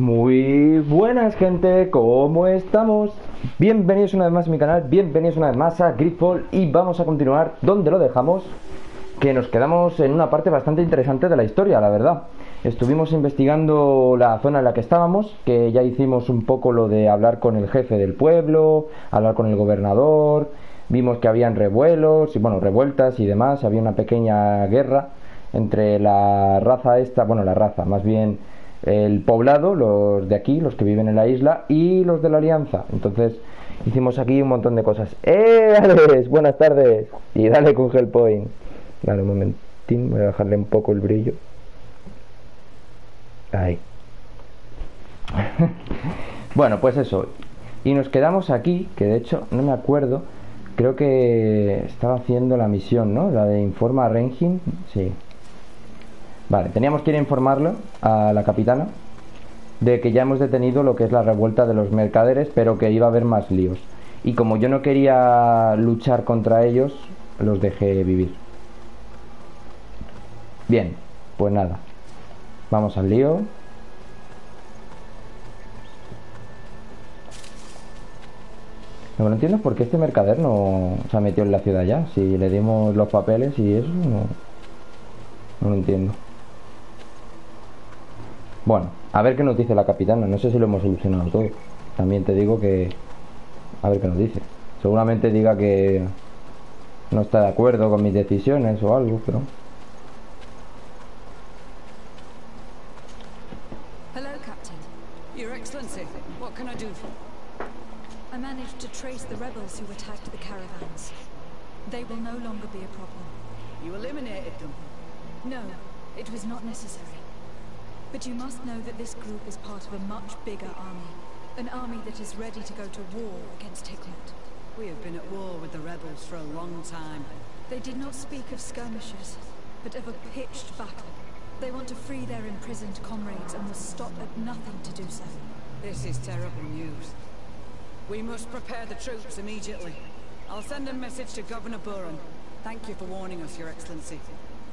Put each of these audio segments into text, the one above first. Muy buenas, gente, ¿cómo estamos? Bienvenidos una vez más a mi canal, bienvenidos una vez más a Greedfall. Y vamos a continuar donde lo dejamos, que nos quedamos en una parte bastante interesante de la historia, la verdad. Estuvimos investigando la zona en la que estábamos, que ya hicimos un poco lo de hablar con el jefe del pueblo, hablar con el gobernador. Vimos que habían revuelos, y bueno, revueltas y demás, había una pequeña guerra entre la raza esta, bueno, la raza, más bien el poblado, los de aquí, los que viven en la isla, y los de la alianza. Entonces hicimos aquí un montón de cosas. Alex, buenas tardes. Y dale con Hellpoint. Dale un momentín, voy a bajarle un poco el brillo. Ahí. Bueno, pues eso. Y nos quedamos aquí, que de hecho no me acuerdo. Creo que estaba haciendo la misión, ¿no? La de informa a Rengin. Sí. Vale, teníamos que ir a informarlo a la capitana de que ya hemos detenido lo que es la revuelta de los mercaderes, pero que iba a haber más líos. Y como yo no quería luchar contra ellos, los dejé vivir. Bien, pues nada. Vamos al lío. No me entiendo por qué este mercader no se ha metido en la ciudad ya. Si le dimos los papeles y eso, no lo entiendo. Bueno, a ver qué nos dice la capitana. No sé si lo hemos solucionado todo. También te digo que... a ver qué nos dice. Seguramente diga que no está de acuerdo con mis decisiones o algo, pero... Hello, Captain. Your Excellency, what can I do for you? I managed to trace the rebels who attacked the caravans. They will no longer be a problem. You eliminated them. No, it was not necessary. But you must know that this group is part of a much bigger army. An army that is ready to go to war against Hickland. We have been at war with the rebels for a long time. They did not speak of skirmishes, but of a pitched battle. They want to free their imprisoned comrades and will stop at nothing to do so. This is terrible news. We must prepare the troops immediately. I'll send a message to Governor Burren. Thank you for warning us, Your Excellency.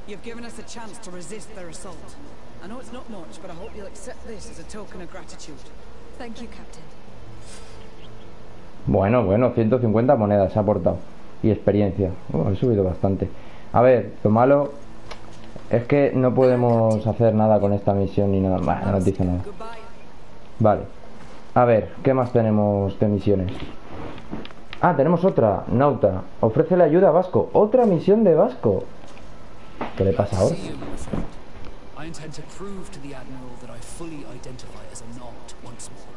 You've given us a chance to resist their assault. I know it's not much, but I hope you'll accept this as a token of gratitude. Thank you, Captain. Bueno, 150 monedas ha aportado. Y experiencia. He subido bastante. A ver, lo malo es que no podemos hacer nada con esta misión ni nada más. No nos dice nada. Vale. A ver, ¿qué más tenemos de misiones? Ah, tenemos otra. Nauta. Ofrécele ayuda a Vasco. Otra misión de Vasco. ¿Qué le pasa ahora? I intend to prove to the Admiral that I fully identify as a Noct once more.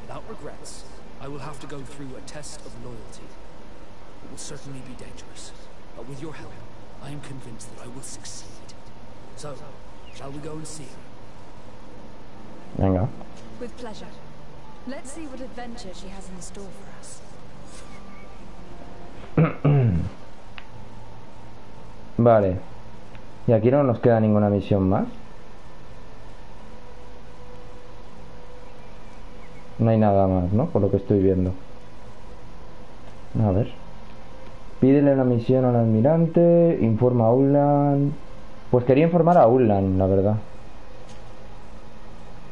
Without regrets, I will have to go through a test of loyalty. It will certainly be dangerous, but with your help, I am convinced that I will succeed. So, shall we go and see her? Venga. With pleasure. Let's see what adventure she has in store for us. Vale. Y aquí no nos queda ninguna misión más. No hay nada más, ¿no? Por lo que estoy viendo. A ver. Pídele una misión al almirante. Informa a Ulan. Pues quería informar a Ulan, la verdad.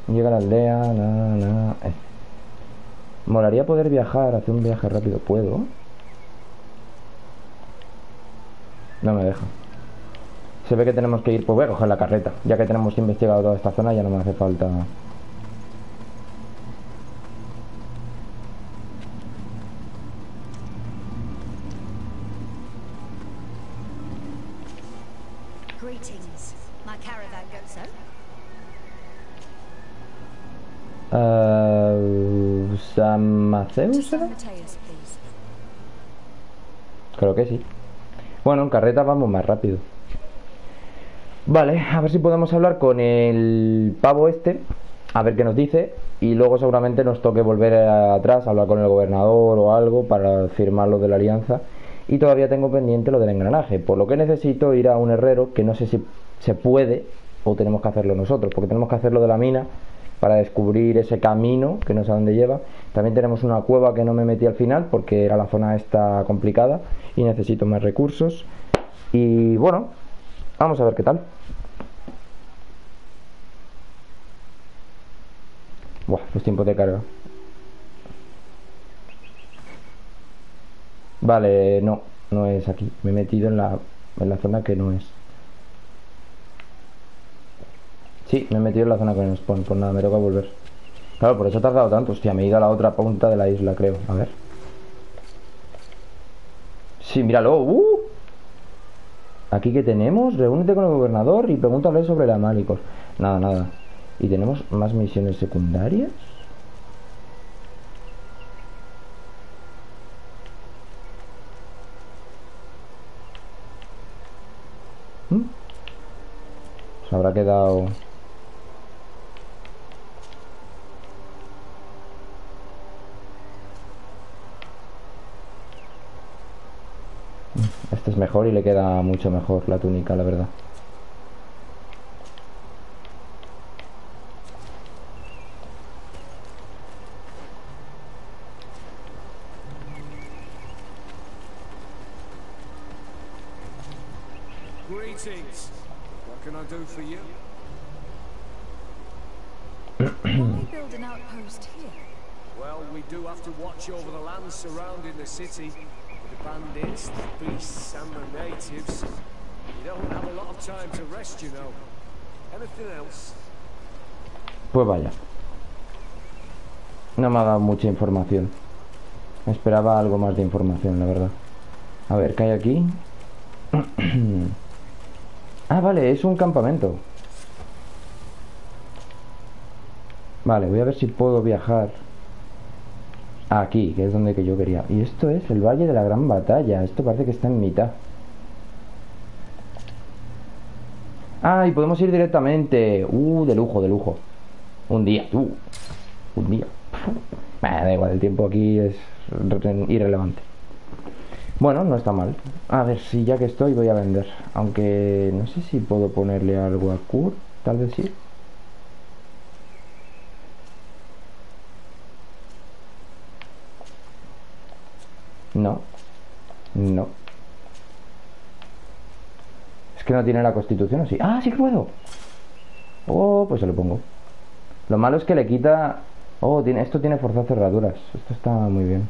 Llega a la aldea. Molaría poder viajar, hacer un viaje rápido. ¿Puedo? No me deja. Se ve que tenemos que ir, pues voy a coger la carreta. Ya que tenemos investigado toda esta zona, ya no me hace falta. ¿San Mateus? Creo que sí. Bueno, en carreta vamos más rápido. Vale, a ver si podemos hablar con el pavo este, a ver qué nos dice. Y luego seguramente nos toque volver atrás, hablar con el gobernador o algo para firmar lo de la alianza. Y todavía tengo pendiente lo del engranaje, por lo que necesito ir a un herrero, que no sé si se puede o tenemos que hacerlo nosotros, porque tenemos que hacerlo de la mina para descubrir ese camino que no sé a dónde lleva. También tenemos una cueva que no me metí al final porque era la zona esta complicada y necesito más recursos. Y bueno, vamos a ver qué tal. Buah, los tiempos de carga. Vale, no, no es aquí. Me he metido en la zona que no es. Sí, me he metido en la zona que no es. Pues nada, me toca volver. Claro, por eso he tardado tanto. Hostia, me he ido a la otra punta de la isla, creo. A ver. Sí, míralo. Aquí que tenemos. Reúnete con el gobernador y pregúntale sobre la Malicor. Nada, nada. ¿Y tenemos más misiones secundarias? Se habrá quedado... Este es mejor y le queda mucho mejor la túnica, la verdad. Pues vaya. No me ha dado mucha información. Esperaba algo más de información, la verdad. A ver, ¿qué hay aquí? Ah, vale, es un campamento. Vale, voy a ver si puedo viajar aquí, que es donde que yo quería. Y esto es el Valle de la Gran Batalla. Esto parece que está en mitad. Ah, y podemos ir directamente. De lujo, de lujo. Un día, un día. Da igual, el tiempo aquí es irrelevante. Bueno, no está mal. A ver, si ya que estoy voy a vender. Aunque no sé si puedo ponerle algo a Kurt. Tal vez sí. No. No. Es que no tiene la constitución, ¿o sí? ¡Ah, sí que puedo! Oh, pues se lo pongo. Lo malo es que le quita... Oh, esto tiene forzar cerraduras. Esto está muy bien.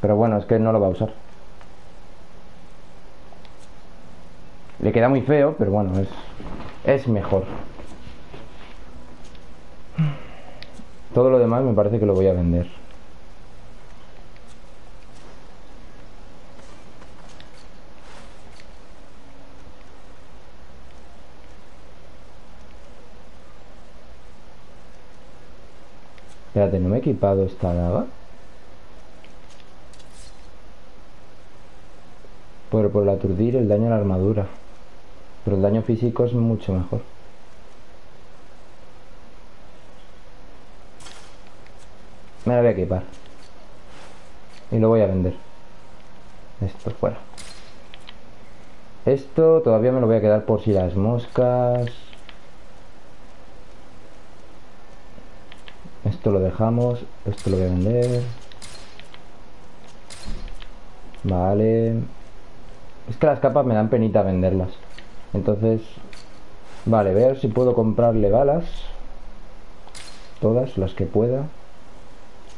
Pero bueno, es que no lo va a usar. Le queda muy feo, pero bueno, es mejor. Todo lo demás me parece que lo voy a vender. Espérate, ¿no me he equipado esta daga? Pero por el aturdir, el daño a la armadura. Pero el daño físico es mucho mejor. Me la voy a equipar. Y lo voy a vender. Esto fuera. Esto todavía me lo voy a quedar por si las moscas. Esto lo dejamos. Esto lo voy a vender. Vale. Es que las capas me dan penita venderlas. Entonces, vale, voy a ver si puedo comprarle balas. Todas las que pueda.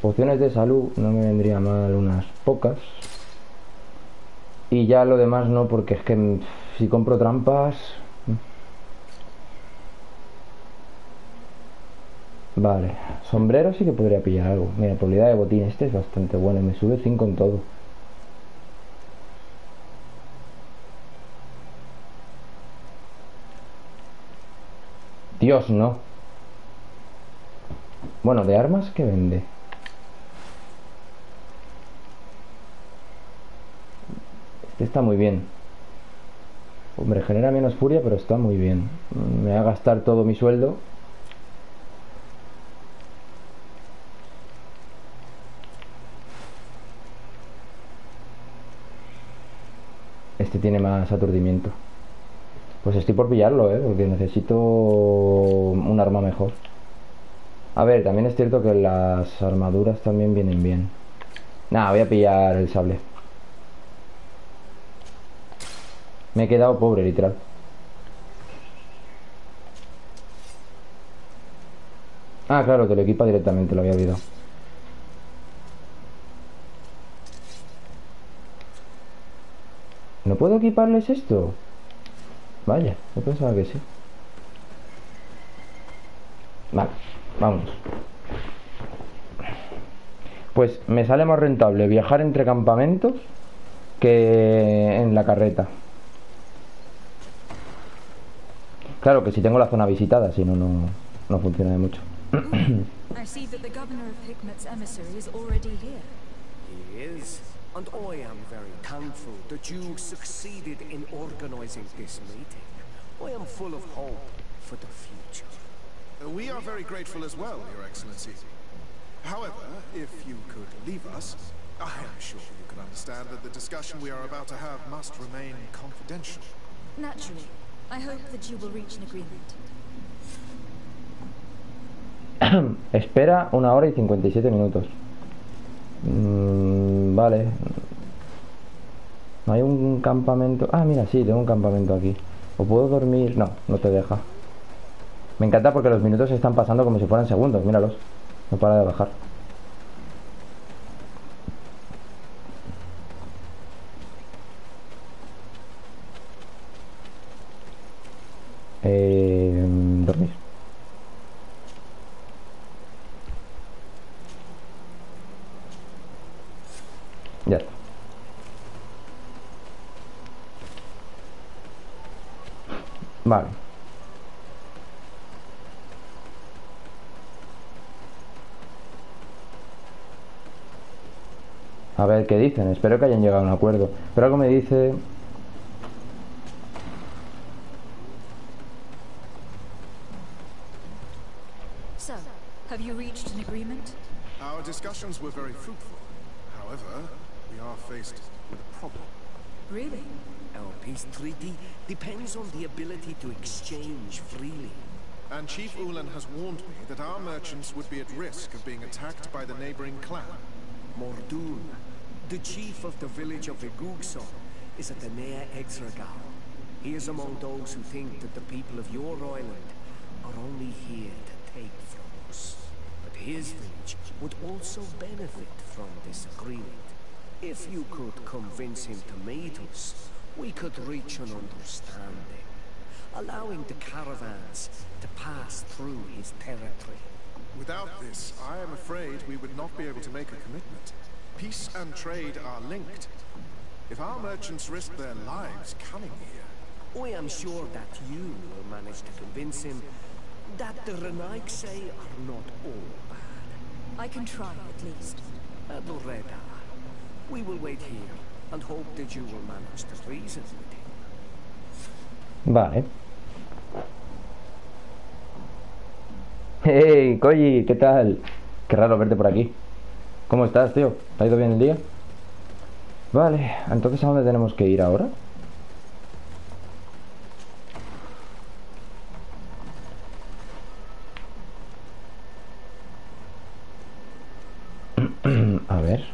Pociones de salud, no me vendría mal unas pocas. Y ya lo demás no, porque es que si compro trampas... Vale, sombrero sí que podría pillar algo. Mira, probabilidad de botín, este es bastante bueno y me sube 5 en todo. Dios, no. Bueno, de armas, ¿qué vende? Este está muy bien. Hombre, genera menos furia, pero está muy bien. Me va a gastar todo mi sueldo. Este tiene más aturdimiento. Pues estoy por pillarlo, porque necesito un arma mejor. A ver, también es cierto que las armaduras también vienen bien. Nada, voy a pillar el sable. Me he quedado pobre, literal. Ah, claro, te lo equipa directamente, lo había olvidado. ¿No puedo equiparles esto? Vaya, yo pensaba que sí. Vale, vamos. Pues me sale más rentable viajar entre campamentos que en la carreta. Claro que si tengo la zona visitada, si no, no funciona de mucho. I see that the governor of Hikmet's emissary is already here. He is, and I am very thankful that you succeeded in organizing this meeting. I am full of hope for the future. We are very grateful as well, Your Excellency. However, if you could leave us, I am sure you can understand that the discussion we are about to have must remain confidential. Naturally. I hope that you will reach an agreement. Espera 1 hora y 57 minutos. Vale. ¿No hay un campamento? Ah, mira, sí, tengo un campamento aquí. ¿O puedo dormir? No, no te deja. Me encanta porque los minutos se están pasando como si fueran segundos, míralos. No para de bajar. Dormir. Ya está. Vale. A ver qué dicen. Espero que hayan llegado a un acuerdo. Pero algo me dice... Discussions were very fruitful. However, we are faced with a problem. Really? Our peace treaty depends on the ability to exchange freely. And Chief Ulan has warned me that our merchants would be at risk of being attacked by the neighboring clan. Mordun, the chief of the village of Igugso, is at the near Exregal. He is among those who think that the people of your island are only here to take from us. But his village would also benefit from this agreement. If you could convince him to meet us, we could reach an understanding, allowing the caravans to pass through his territory. Without this, I am afraid we would not be able to make a commitment. Peace and trade are linked. If our merchants risk their lives coming here... I am sure that you will manage to convince him that the Renaikse are not all bad. I can try, at least. Adoreda, we will wait here and hope that you will manage to reason with him. Vale. Hey, Koji, ¿qué tal? Qué raro verte por aquí. ¿Cómo estás, tío? ¿Te ha ido bien el día? Vale, entonces ¿a dónde tenemos que ir ahora? A ver.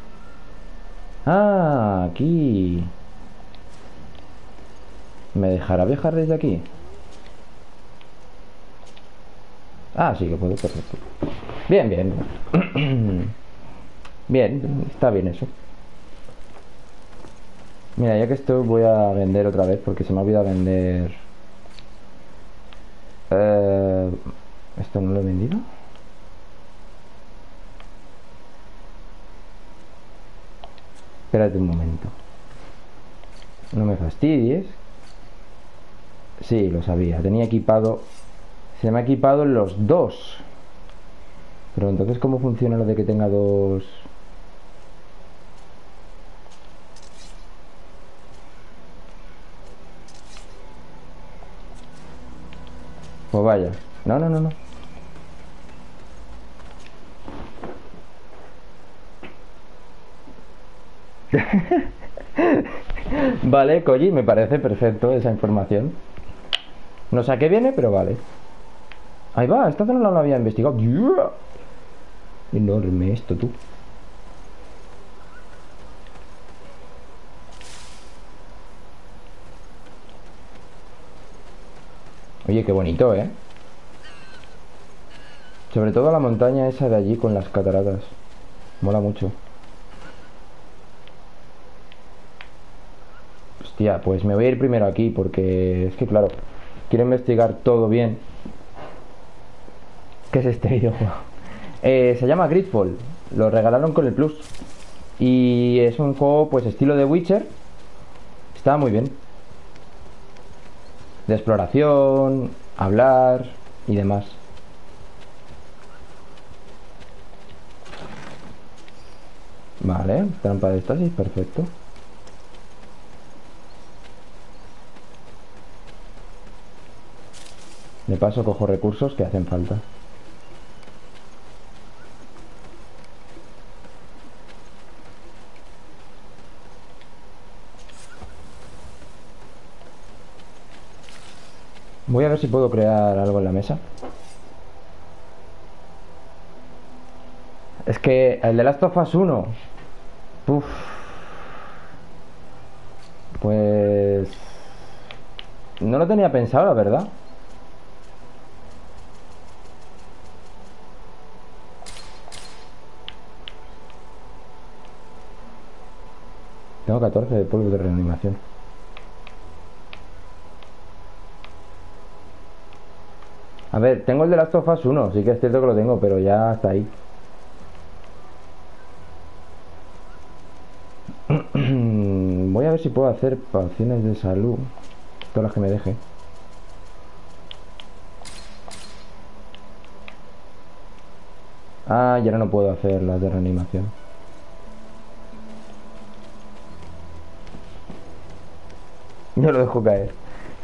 Ah, aquí. ¿Me dejará viajar desde aquí? Ah, sí que puedo, perfecto. Bien, bien. Bien, está bien eso. Mira, ya que estoy voy a vender otra vez porque se me ha olvidado vender. ¿Esto no lo he vendido? Espérate un momento. No me fastidies. Sí, lo sabía. Tenía equipado... Se me ha equipado los dos. Pero entonces, ¿cómo funciona lo de que tenga dos? Pues vaya. No, no, no, no. Vale, Koji, me parece perfecto esa información. No sé a qué viene, pero vale. Ahí va, esta zona no la había investigado. Yeah. Enorme esto, tú. Oye, qué bonito, ¿eh? Sobre todo la montaña esa de allí con las cataratas. Mola mucho. Hostia, pues me voy a ir primero aquí porque es que claro, quiero investigar todo bien. ¿Qué es este videojuego? Se llama Greedfall. Lo regalaron con el Plus. Y es un juego pues estilo de Witcher. Está muy bien. De exploración, hablar y demás. Vale, trampa de estasis, perfecto. De paso cojo recursos que hacen falta. Voy a ver si puedo crear algo en la mesa. Es que el de Last of Us 1. Uff. Pues... no lo tenía pensado, la verdad. Tengo 14 de polvo de reanimación. A ver, tengo el de Last of Us 1, sí que es cierto que lo tengo, pero ya está ahí. Voy a ver si puedo hacer pociones de salud, todas las que me deje. Ah, y ahora no puedo hacer las de reanimación. Yo lo dejo caer.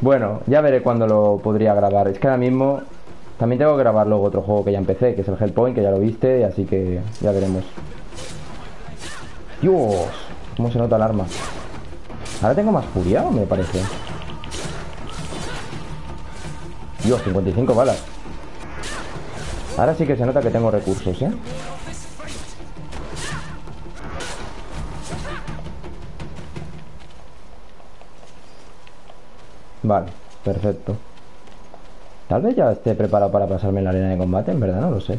Bueno, ya veré cuándo lo podría grabar. Es que ahora mismo también tengo que grabar luego otro juego que ya empecé, que es el Hellpoint, que ya lo viste, así que ya veremos. Dios, cómo se nota el arma. Ahora tengo más furia, me parece. Dios, 55 balas. Ahora sí que se nota que tengo recursos, ¿eh? Vale, perfecto. Tal vez ya esté preparado para pasarme en la arena de combate, en verdad no lo sé.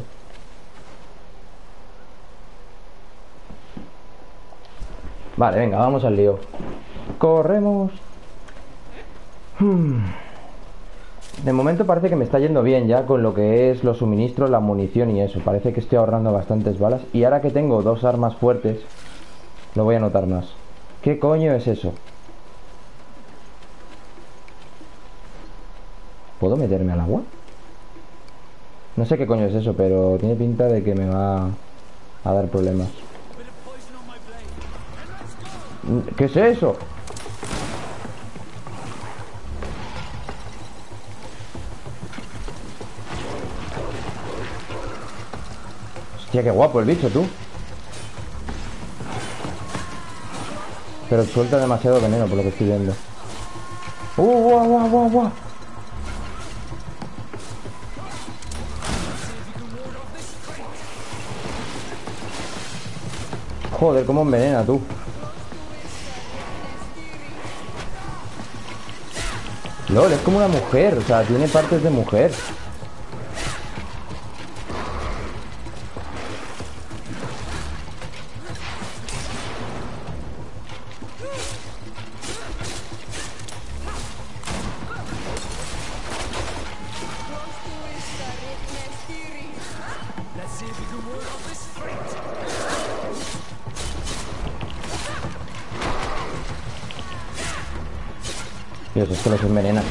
Vale, venga, vamos al lío. Corremos. De momento parece que me está yendo bien ya con lo que es los suministros, la munición y eso. Parece que estoy ahorrando bastantes balas. Y ahora que tengo dos armas fuertes, lo voy a notar más. ¿Qué coño es eso? ¿Puedo meterme al agua? No sé qué coño es eso, pero tiene pinta de que me va a dar problemas. ¿Qué es eso? Hostia, qué guapo el bicho, tú. Pero suelta demasiado veneno por lo que estoy viendo. ¡Guau, guau, guau, guau! Joder, cómo envenena, tú. LOL, es como una mujer. O sea, tiene partes de mujer. Dios, es que los envenena.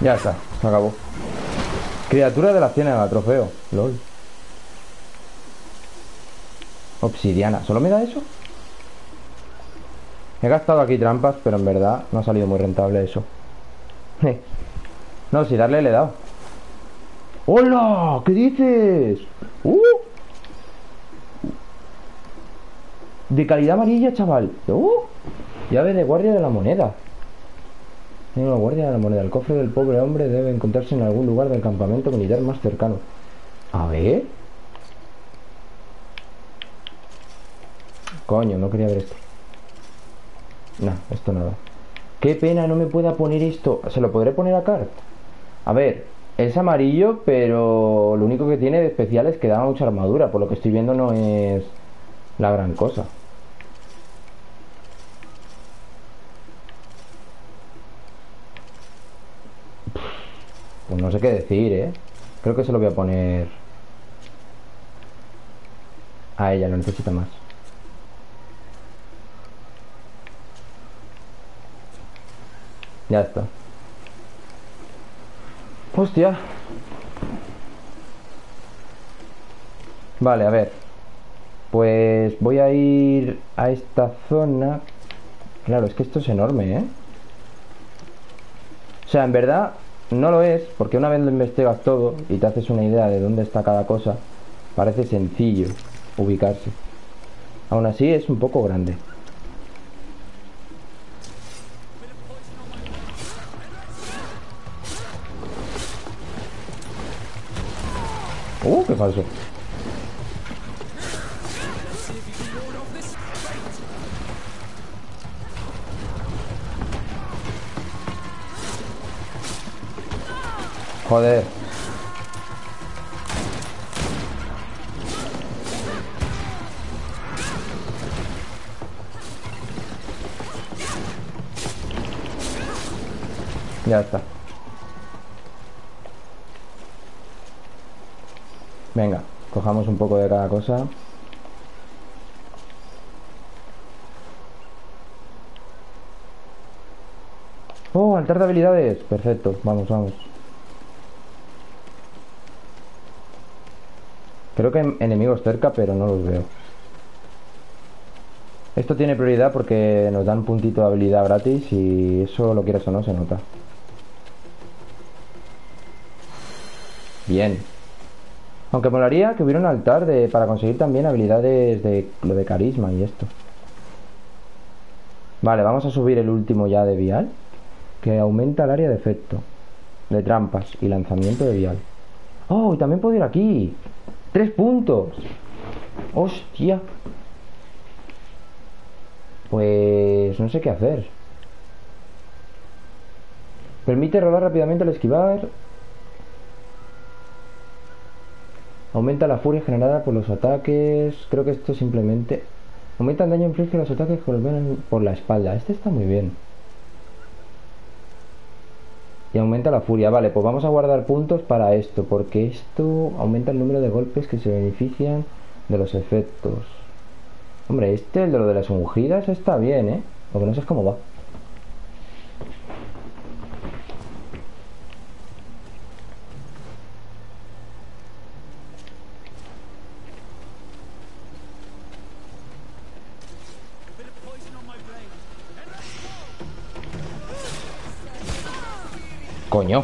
Ya está, se acabó. Criatura de la ciénaga, trofeo. LOL. Obsidiana, ¿solo me da eso? He gastado aquí trampas, pero en verdad no ha salido muy rentable eso. No, si darle le he dado. ¡Hola! ¿Qué dices? ¡Uh! De calidad amarilla, chaval. ¡Uh! Llave de guardia de la moneda. Tiene una guardia de la moneda. El cofre del pobre hombre debe encontrarse en algún lugar del campamento militar más cercano. A ver. Coño, no quería ver esto. No, esto nada. Qué pena, no me pueda poner esto. ¿Se lo podré poner a Cart? A ver, es amarillo, pero lo único que tiene de especial es que da mucha armadura. Por lo que estoy viendo no es la gran cosa. Pues no sé qué decir, ¿eh? Creo que se lo voy a poner a ella, lo necesita más. Ya está. Hostia. Vale, a ver. Pues voy a ir a esta zona. Claro, es que esto es enorme, ¿eh? O sea, en verdad no lo es, porque una vez lo investigas todo y te haces una idea de dónde está cada cosa, parece sencillo ubicarse. Aún así es un poco grande. Qué falso. Joder. Ya está. Venga, cojamos un poco de cada cosa. ¡Oh, altar de habilidades! Perfecto, vamos, vamos. Creo que hay enemigos cerca, pero no los veo. Esto tiene prioridad porque nos dan un puntito de habilidad gratis y eso, lo quieras o no, se nota. Bien. Aunque molaría que hubiera un altar para conseguir también habilidades de lo de carisma y esto. Vale, vamos a subir el último ya de vial, que aumenta el área de efecto de trampas y lanzamiento de vial. ¡Oh! Y también puedo ir aquí. ¡3 puntos! ¡Hostia! Pues no sé qué hacer. Permite rodar rápidamente al esquivar. Aumenta la furia generada por los ataques. Creo que esto simplemente aumenta el daño infligido a los ataques por la espalda. Este está muy bien. Y aumenta la furia. Vale, pues vamos a guardar puntos para esto, porque esto aumenta el número de golpes que se benefician de los efectos. Hombre, este, el de lo de las ungidas, está bien, ¿eh? Lo que no sé es cómo va. Coño.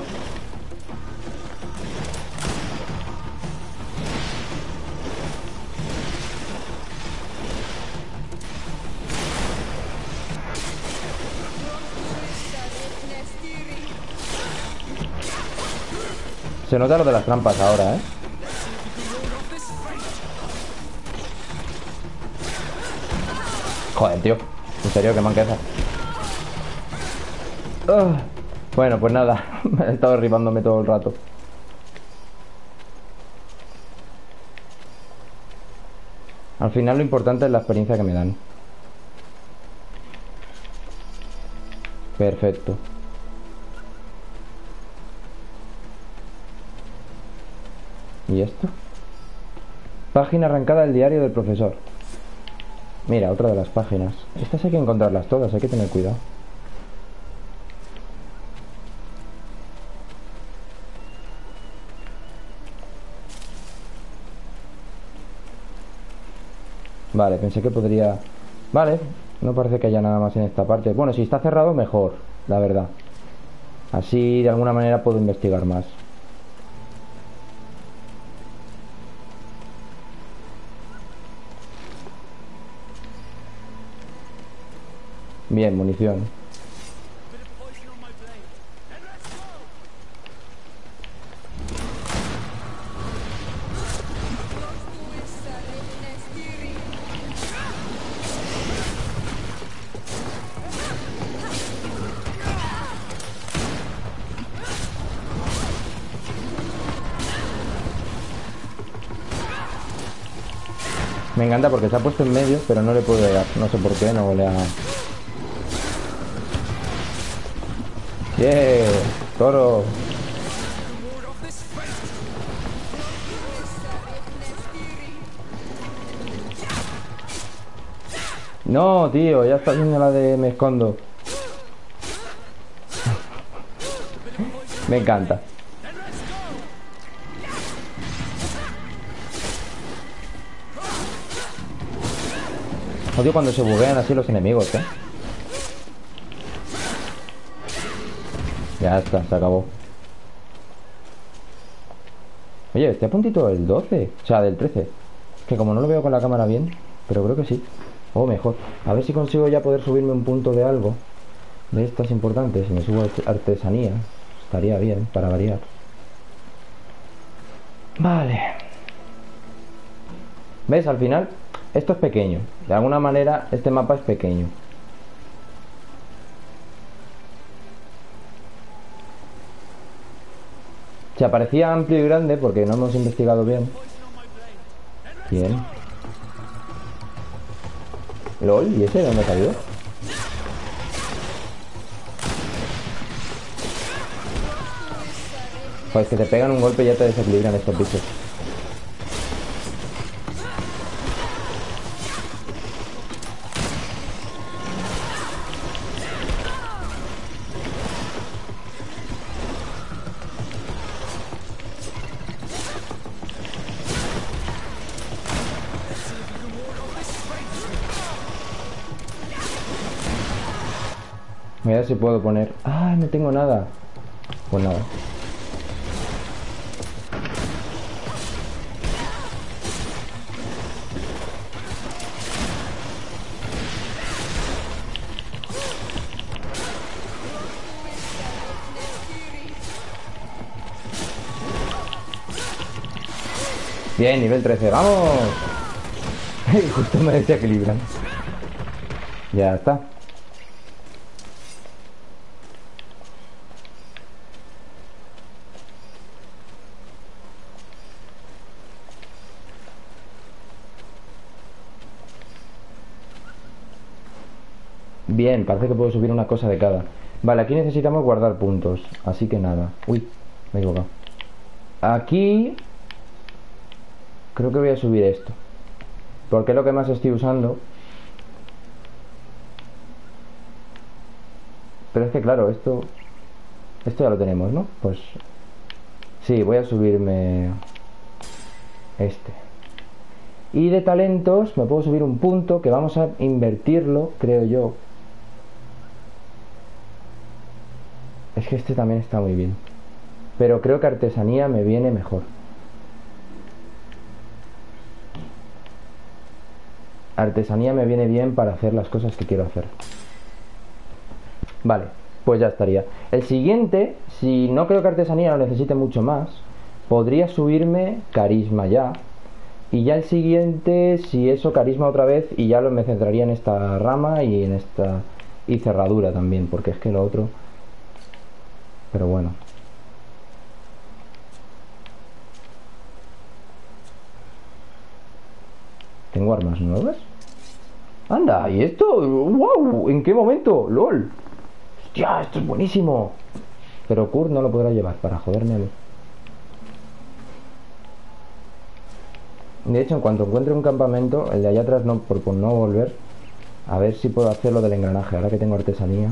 Se nota lo de las trampas ahora, ¿eh? Joder, tío. En serio, qué manqueza. Bueno, pues nada, me he estado derribándome todo el rato. Al final lo importante es la experiencia que me dan. Perfecto. ¿Y esto? Página arrancada del diario del profesor. Mira, otra de las páginas. Estas hay que encontrarlas todas, hay que tener cuidado. Vale, pensé que podría... Vale, no parece que haya nada más en esta parte. Bueno, si está cerrado, mejor, la verdad. Así de alguna manera puedo investigar más. Bien, munición. Me encanta porque se ha puesto en medio, pero no le puedo dar. No sé por qué, no le ha... ¡Yeah! ¡Toro! No, tío, ya está haciendo la de me escondo. Me encanta. Odio cuando se buguean así los enemigos, ¿eh? Ya está, se acabó. Oye, estoy a puntito del 12. O sea, del 13. Que como no lo veo con la cámara bien, pero creo que sí. O mejor, a ver si consigo ya poder subirme un punto de algo de estas importantes. Si me subo a artesanía, estaría bien, para variar. Vale. ¿Ves? Al final... esto es pequeño, de alguna manera este mapa es pequeño. Se parecía amplio y grande porque no hemos investigado bien. Bien. LOL, ¿y ese de dónde salió? Pues que te pegan un golpe y ya te desequilibran estos bichos. Mira si puedo poner... ¡ah! No tengo nada. Pues nada. Bien, nivel 13. ¡Vamos! Justo me desequilibran. Ya está. Bien, parece que puedo subir una cosa de cada. Vale, aquí necesitamos guardar puntos. Así que nada. Uy, me he equivocado. Aquí creo que voy a subir esto porque es lo que más estoy usando. Pero es que claro, esto ya lo tenemos, ¿no? Pues sí, voy a subirme este. Y de talentos me puedo subir un punto, que vamos a invertirlo, creo yo. Es que este también está muy bien, pero creo que artesanía me viene mejor. Artesanía me viene bien para hacer las cosas que quiero hacer. Vale, pues ya estaría. El siguiente, si no creo que artesanía lo necesite mucho más, podría subirme carisma ya. Y ya el siguiente, si eso, carisma otra vez. Y ya me centraría en esta rama y en esta... y cerradura también, porque es que lo otro... pero bueno. ¿Tengo armas nuevas? ¡Anda! ¿Y esto? ¡Wow! ¿En qué momento? ¡Lol! ¡Hostia! ¡Esto es buenísimo! Pero Kurt no lo podrá llevar para joderme a mí. De hecho, en cuanto encuentre un campamento, el de allá atrás no, por no volver, a ver si puedo hacer lo del engranaje, ahora que tengo artesanía.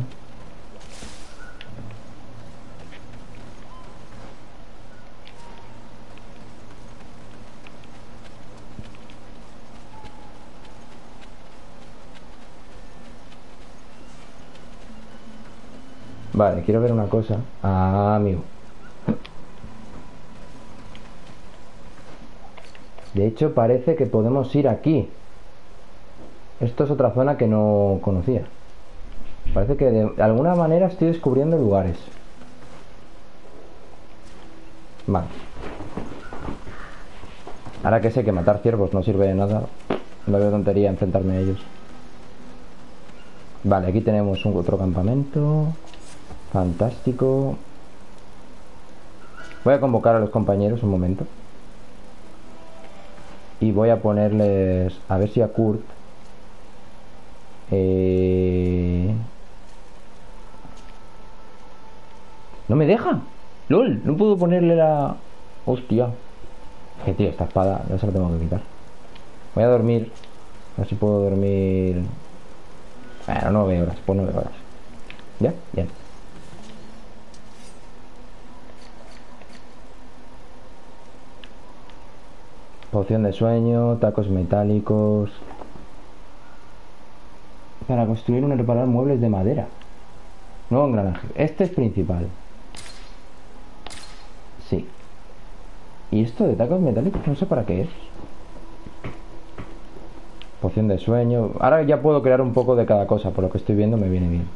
Vale, quiero ver una cosa. Ah, amigo. De hecho, parece que podemos ir aquí. Esto es otra zona que no conocía. Parece que de alguna manera estoy descubriendo lugares. Vale. Ahora que sé que matar ciervos no sirve de nada, no veo tontería enfrentarme a ellos. Vale, aquí tenemos otro campamento. Fantástico. Voy a convocar a los compañeros un momento. Y voy a ponerles... A ver si a Kurt... No me deja. LOL, no puedo ponerle la... Hostia. Que tío, esta espada, ya se la tengo que quitar. Voy a dormir. A ver si puedo dormir... Bueno, 9 horas, pues 9 horas. ¿Ya? Bien. Poción de sueño, tacos metálicos. Para construir o reparar muebles de madera. Nuevo engranaje. Este es principal. Sí. Y esto de tacos metálicos no sé para qué es. Poción de sueño. Ahora ya puedo crear un poco de cada cosa. Por lo que estoy viendo me viene bien.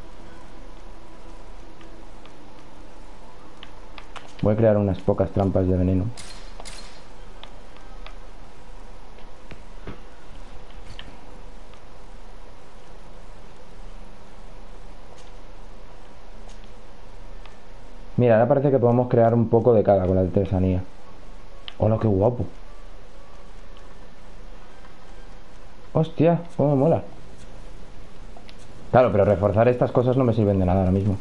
Voy a crear unas pocas trampas de veneno. Mira, ahora parece que podemos crear un poco de cada con la artesanía. ¡Hola, qué guapo! ¡Hostia! ¡Cómo me mola! Claro, pero reforzar estas cosas no me sirven de nada ahora mismo.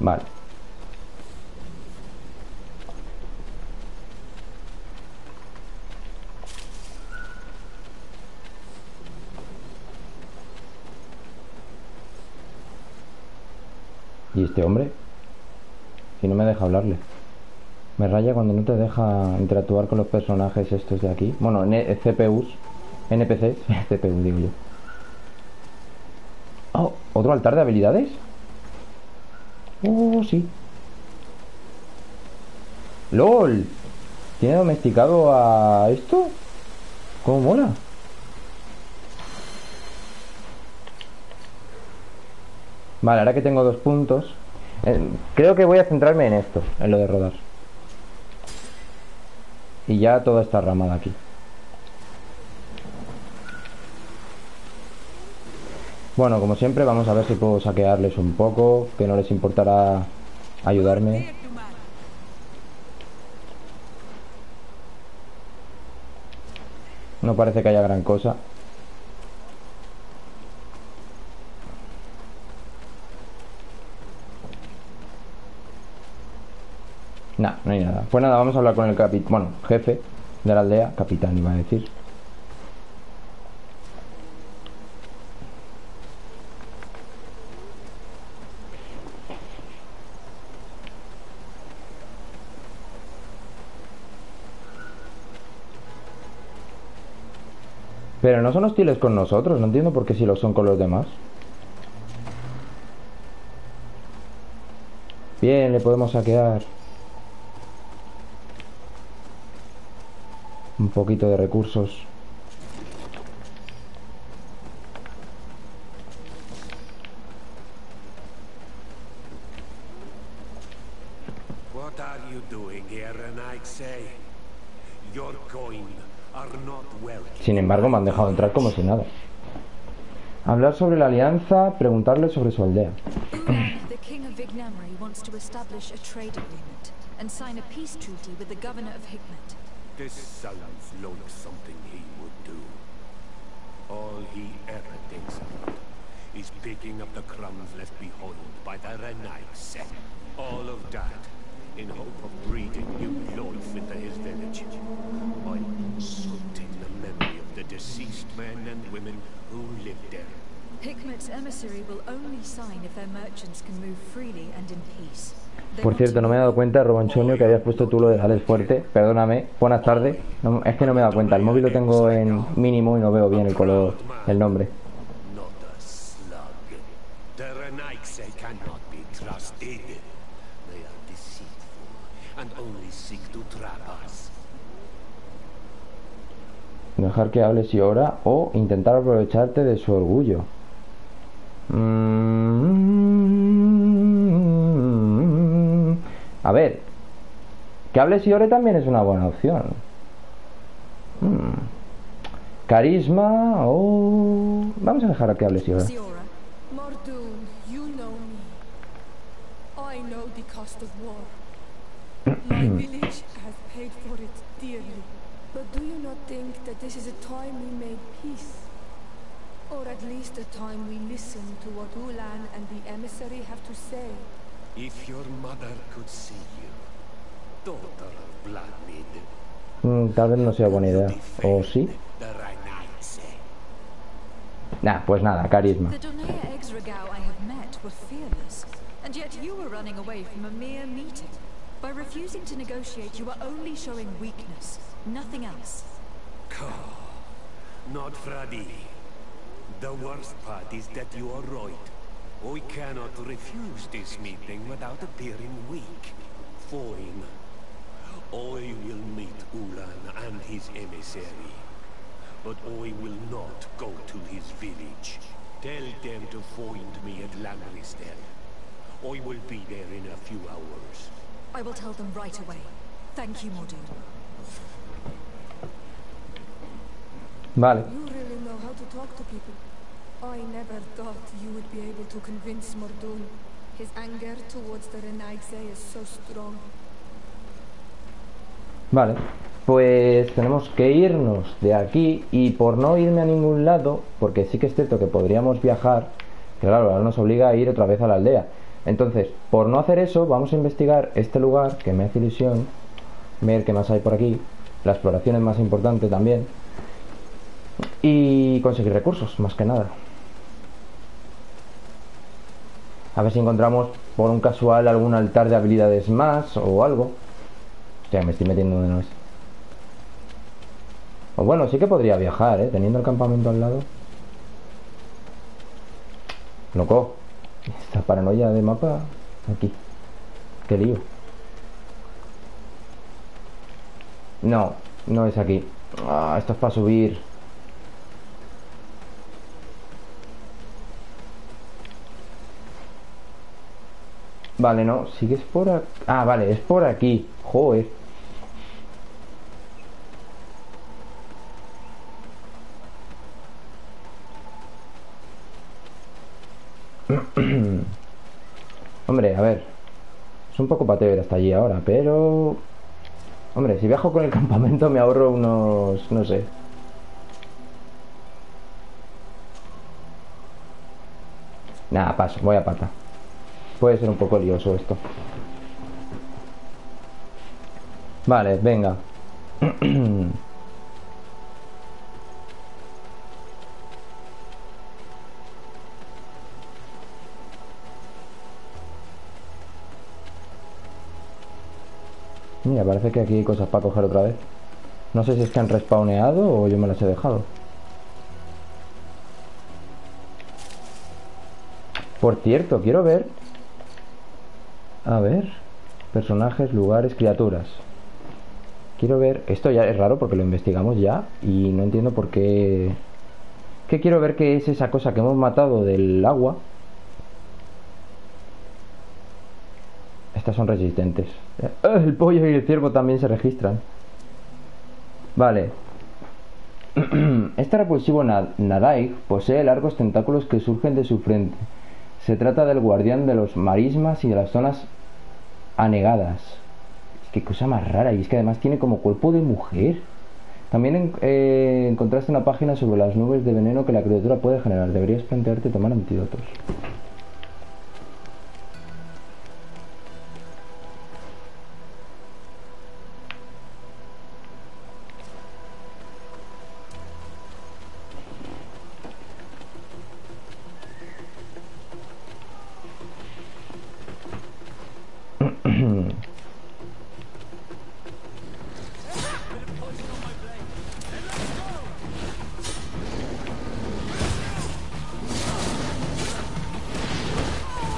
Vale. ¿Y este hombre? Si no me deja hablarle. Me raya cuando no te deja interactuar con los personajes estos de aquí. Bueno, CPUs. NPCs. CPU, digo yo. Oh, ¿otro altar de habilidades? Oh, sí. ¡LOL! ¿Tiene domesticado a esto? ¿Cómo mola? Vale, ahora que tengo 2 puntos, creo que voy a centrarme en esto, en lo de rodar. Y ya toda esta rama de aquí. Bueno, como siempre, vamos a ver si puedo saquearles un poco, que no les importará ayudarme. No parece que haya gran cosa. Nah, no hay nada. Pues nada, vamos a hablar con el jefe de la aldea. Capitán, iba a decir. Pero no son hostiles con nosotros. No entiendo por qué si lo son con los demás. Bien, le podemos saquear un poquito de recursos. What are you doing here? And I say, your coin are not welcome. Sin embargo, me han dejado entrar como si nada. Hablar sobre la alianza, preguntarle sobre su aldea. The king of Vignamry wants to establish a trade agreement and sign a peace treaty with the governor of Higmet. This sounds like something he would do. All he ever thinks about is picking up the crumbs left behind by the Renai set. All of that in hope of breeding new life into his village, by insulting the memory of the deceased men and women who lived there. Hikmet's emissary will only sign if their merchants can move freely and in peace. Por cierto, no me he dado cuenta, Robonchonio, que habías puesto tú lo de Alex Fuerte. Perdóname, buenas tardes. No, es que no me he dado cuenta. El móvil lo tengo en mínimo y no veo bien el color, el nombre. Dejar que hables y ahora o intentar aprovecharte de su orgullo. A ver, que hables y ore también es una buena opción. Carisma o... Vamos a dejar a que hables y ore. Tal vez no sea buena idea. ¿O sí? Nah, pues nada, carisma. Not Freddy. The worst part is that you are right. We cannot refuse this meeting without appearing weak. Foreign. I will meet Ulan and his emissary. But I will not go to his village. Tell them to find me at Langristel. I will be there in a few hours. I will tell them right away. Thank you, Mordu. Vale. Vale, pues tenemos que irnos de aquí. Y por no irme a ningún lado, porque sí que es cierto que podríamos viajar, claro, ahora nos obliga a ir otra vez a la aldea. Entonces, por no hacer eso, vamos a investigar este lugar, que me hace ilusión ver qué más hay por aquí. La exploración es más importante también. Y conseguir recursos, más que nada. A ver si encontramos por un casual algún altar de habilidades más o algo. O sea, me estoy metiendo de nuevo. O bueno, sí que podría viajar, ¿eh? Teniendo el campamento al lado. Loco. Esta paranoia de mapa. Aquí. Qué lío. No, no es aquí. Ah, esto es para subir. Vale, no, sí que es por aquí. Ah, vale, es por aquí. Joder. Hombre, a ver. Es un poco pateo ir hasta allí ahora, pero... Hombre, si viajo con el campamento me ahorro unos... no sé. Nada, paso, voy a pata. Puede ser un poco lioso esto. Vale, venga. Mira, parece que aquí hay cosas para coger otra vez. No sé si es que han respawneado o yo me las he dejado. Por cierto, quiero ver... A ver, personajes, lugares, criaturas. Quiero ver, esto ya es raro porque lo investigamos ya y no entiendo por qué. Que quiero ver qué es esa cosa que hemos matado del agua. Estas son resistentes. El pollo y el ciervo también se registran. Vale. Este repulsivo Nadaig posee largos tentáculos que surgen de su frente. Se trata del guardián de los marismas y de las zonas anegadas. Es que cosa más rara. Y es que además tiene como cuerpo de mujer. También encontraste una página sobre las nubes de veneno que la criatura puede generar. Deberías plantearte tomar antídotos.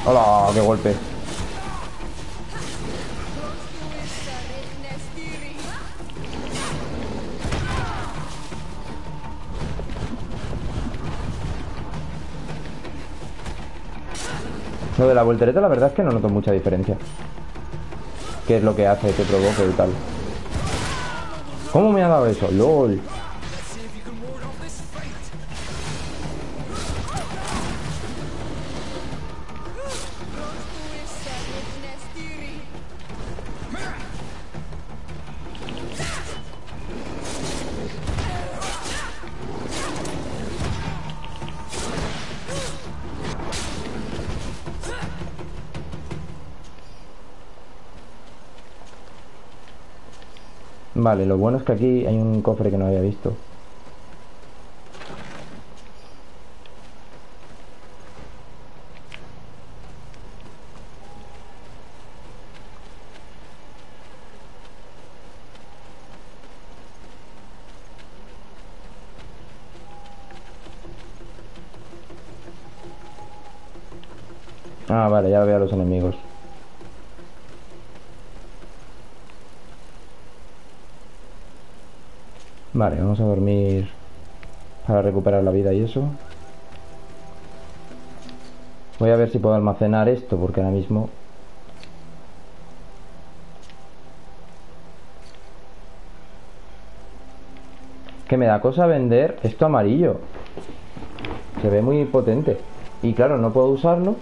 ¡Hola! ¡Qué golpe! Lo de la voltereta la verdad es que no noto mucha diferencia. ¿Qué es lo que hace? ¿Qué provoca y tal? ¿Cómo me ha dado eso? ¡Lol! Vale, lo bueno es que aquí hay un cofre que no había visto. Ah, vale, ya veo a los enemigos. Vale, vamos a dormir para recuperar la vida y eso. Voy a ver si puedo almacenar esto, porque ahora mismo... que me da cosa vender esto amarillo. Se ve muy potente. Y claro, no puedo usarlo.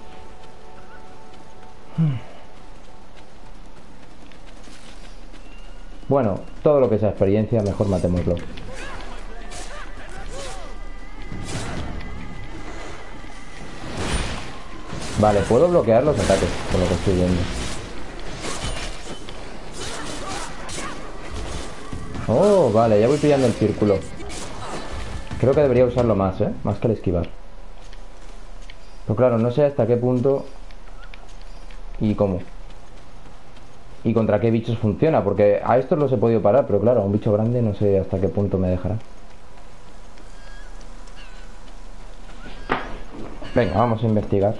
Bueno, todo lo que sea experiencia, mejor matémoslo. Vale, puedo bloquear los ataques, por lo que estoy viendo. Oh, vale, ya voy pillando el círculo. Creo que debería usarlo más, ¿eh? Más que el esquivar. Pero claro, no sé hasta qué punto y cómo. Y contra qué bichos funciona, porque a estos los he podido parar, pero claro, a un bicho grande no sé hasta qué punto me dejará. Venga, vamos a investigar.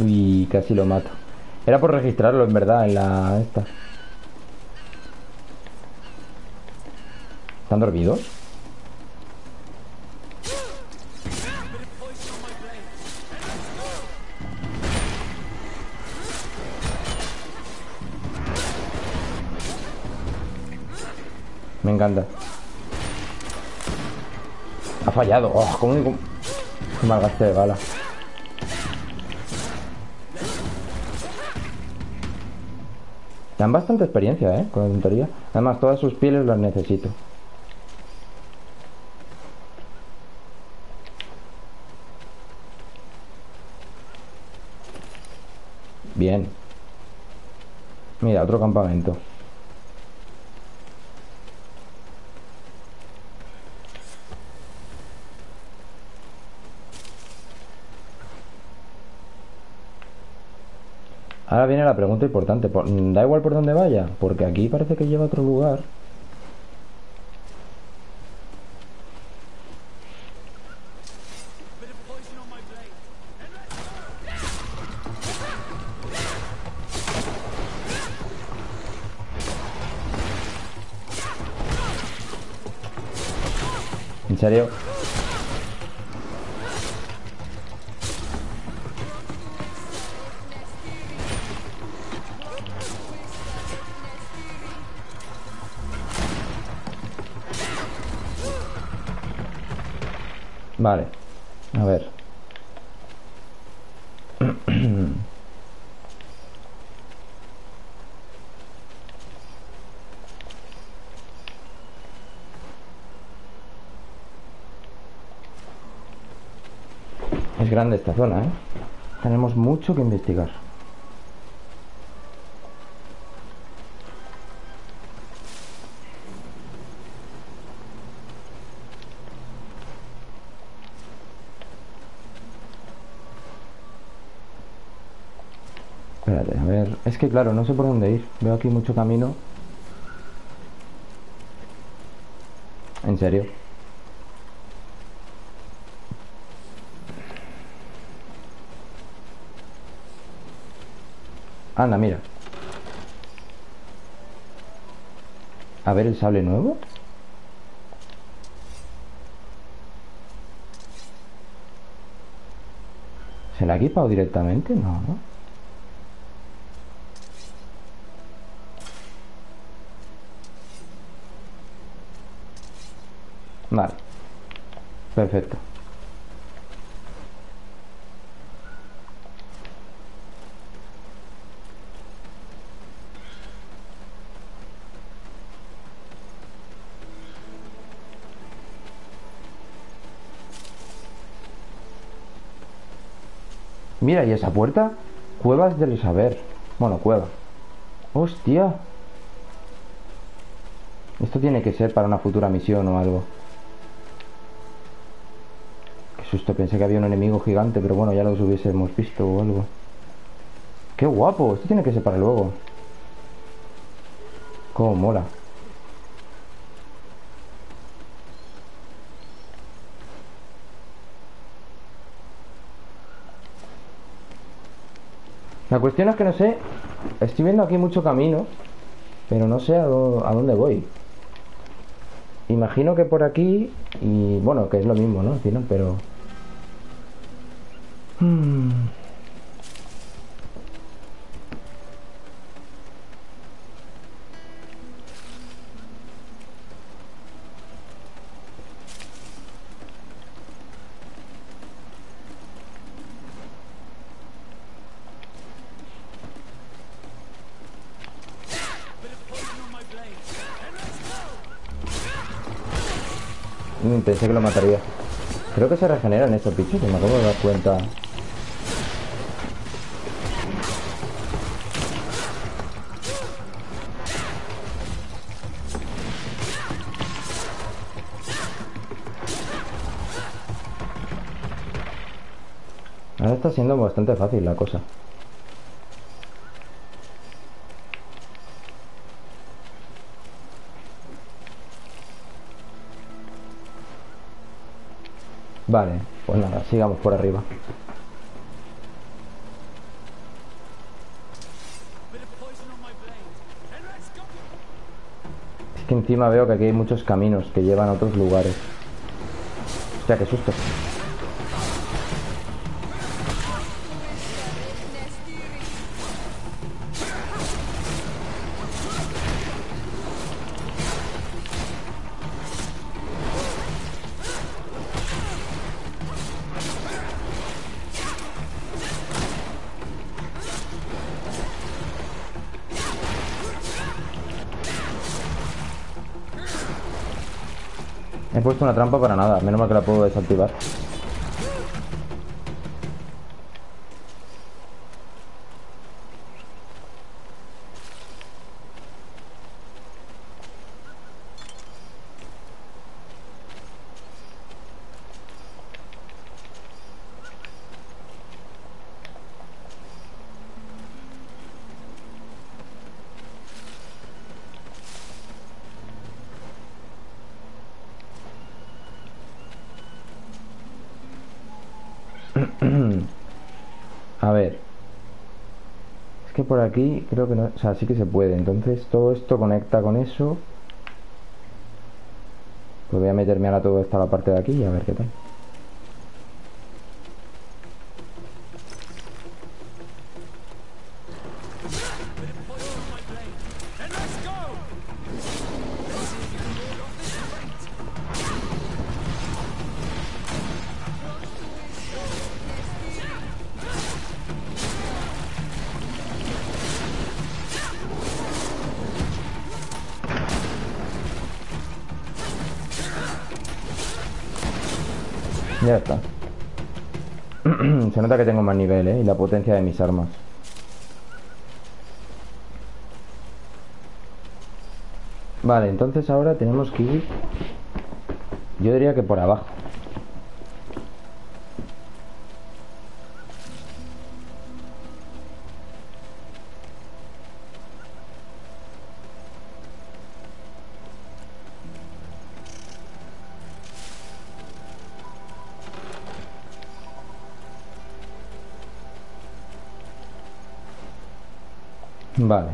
Uy, casi lo mato. Era por registrarlo, en verdad, en la... esta. ¿Están dormidos? Me encanta. Ha fallado. Oh, como un malgaste de bala. Dan bastante experiencia, con la tontería. Además, todas sus pieles las necesito. Bien. Mira, otro campamento. Ahora viene la pregunta importante. Da igual por dónde vaya, porque aquí parece que lleva a otro lugar. ¿En serio? Vale, a ver. Es grande esta zona, ¿eh? Tenemos mucho que investigar. Espérate, a ver... Es que claro, no sé por dónde ir. Veo aquí mucho camino. ¿En serio? Anda, mira. A ver el sable nuevo. ¿Se la ha equipado directamente? No, ¿no? Vale. Perfecto. Mira, y esa puerta, cuevas del saber. Bueno, cueva. ¡Hostia! Esto tiene que ser para una futura misión o algo. Qué susto, pensé que había un enemigo gigante, pero bueno, ya los hubiésemos visto o algo. ¡Qué guapo! Esto tiene que ser para luego. ¡Cómo mola! La cuestión es que no sé. Estoy viendo aquí mucho camino, pero no sé a dónde voy. Imagino que por aquí. Y bueno, que es lo mismo, ¿no? Al final, pero... Pensé que lo mataría. Creo que se regeneran estos bichos, me acabo de dar cuenta. Ahora está siendo bastante fácil la cosa. Vale, pues nada, sigamos por arriba. Es que encima veo que aquí hay muchos caminos que llevan a otros lugares. Hostia, qué susto. He puesto una trampa para nada, menos mal que la puedo desactivar. A ver. Es que por aquí creo que no... O sea, sí que se puede. Entonces todo esto conecta con eso. Pues voy a meterme ahora toda esta la parte de aquí y a ver qué tal. Ya está. Se nota que tengo más nivel, ¿eh? Y la potencia de mis armas. Vale, entonces ahora tenemos que ir... Yo diría que por abajo. Vale.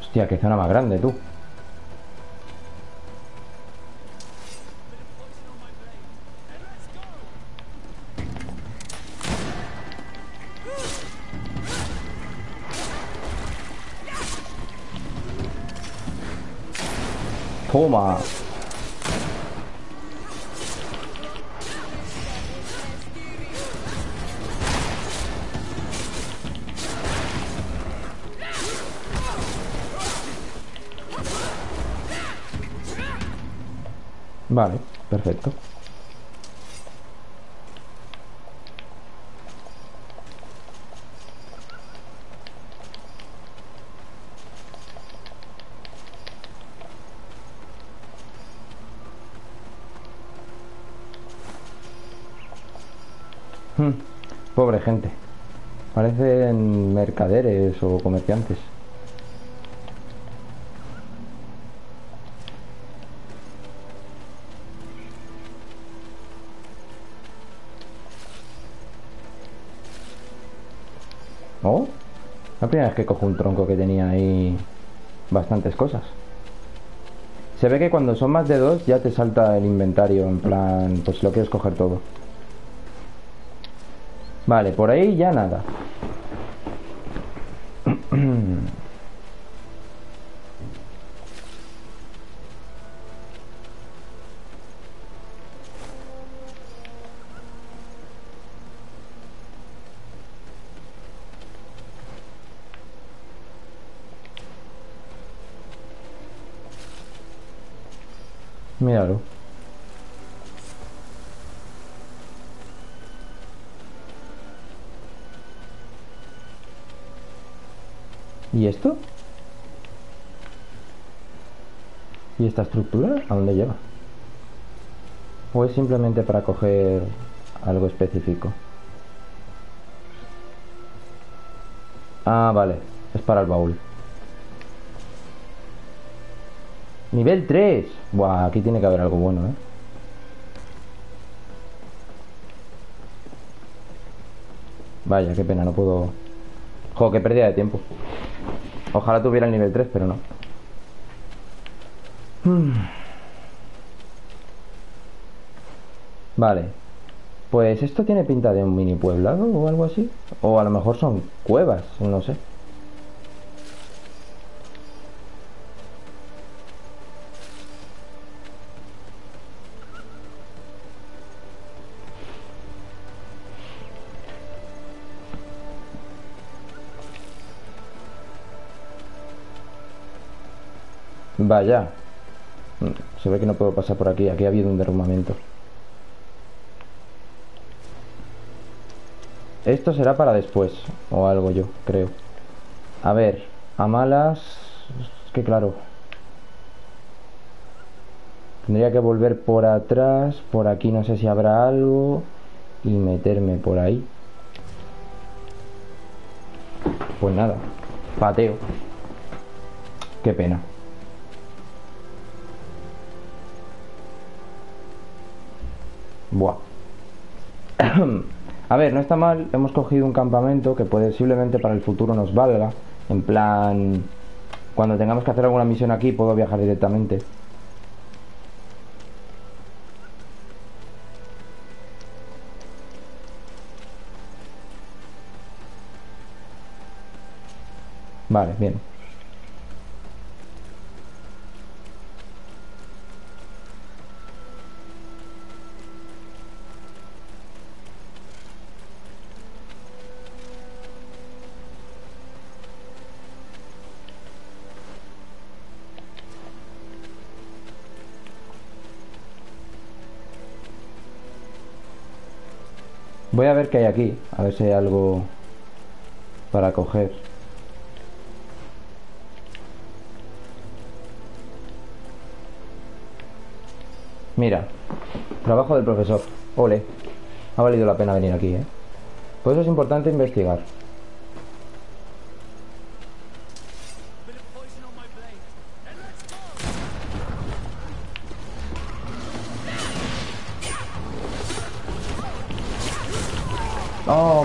Hostia, qué zona más grande, tú. Toma. Vale, perfecto. Pobre gente. Parecen mercaderes o comerciantes. La primera vez que cojo un tronco que tenía ahí bastantes cosas. Se ve que cuando son más de dos ya te salta el inventario, en plan, pues lo quieres coger todo. Vale, por ahí ya nada. Míralo. ¿Y esto? ¿Y esta estructura? ¿A dónde lleva? ¿O es simplemente para coger algo específico? Ah, vale. Es para el baúl. Nivel 3. Buah, aquí tiene que haber algo bueno, ¿eh? Vaya, qué pena, no puedo... Jo, qué pérdida de tiempo. Ojalá tuviera el nivel 3, pero no. Vale. Pues esto tiene pinta de un mini pueblado o algo así. O a lo mejor son cuevas, no sé. Vaya. Se ve que no puedo pasar por aquí. Aquí ha habido un derrumbamiento. Esto será para después. O algo, yo creo. A ver, a malas... Es que claro, tendría que volver por atrás. Por aquí no sé si habrá algo. Y meterme por ahí. Pues nada, pateo. Qué pena. Buah. A ver, no está mal. Hemos cogido un campamento que posiblemente para el futuro nos valga. En plan, cuando tengamos que hacer alguna misión aquí, puedo viajar directamente. Vale, bien. Voy a ver qué hay aquí, a ver si hay algo para coger. Mira, trabajo del profesor. Ole, ha valido la pena venir aquí, ¿eh? Por eso es importante investigar.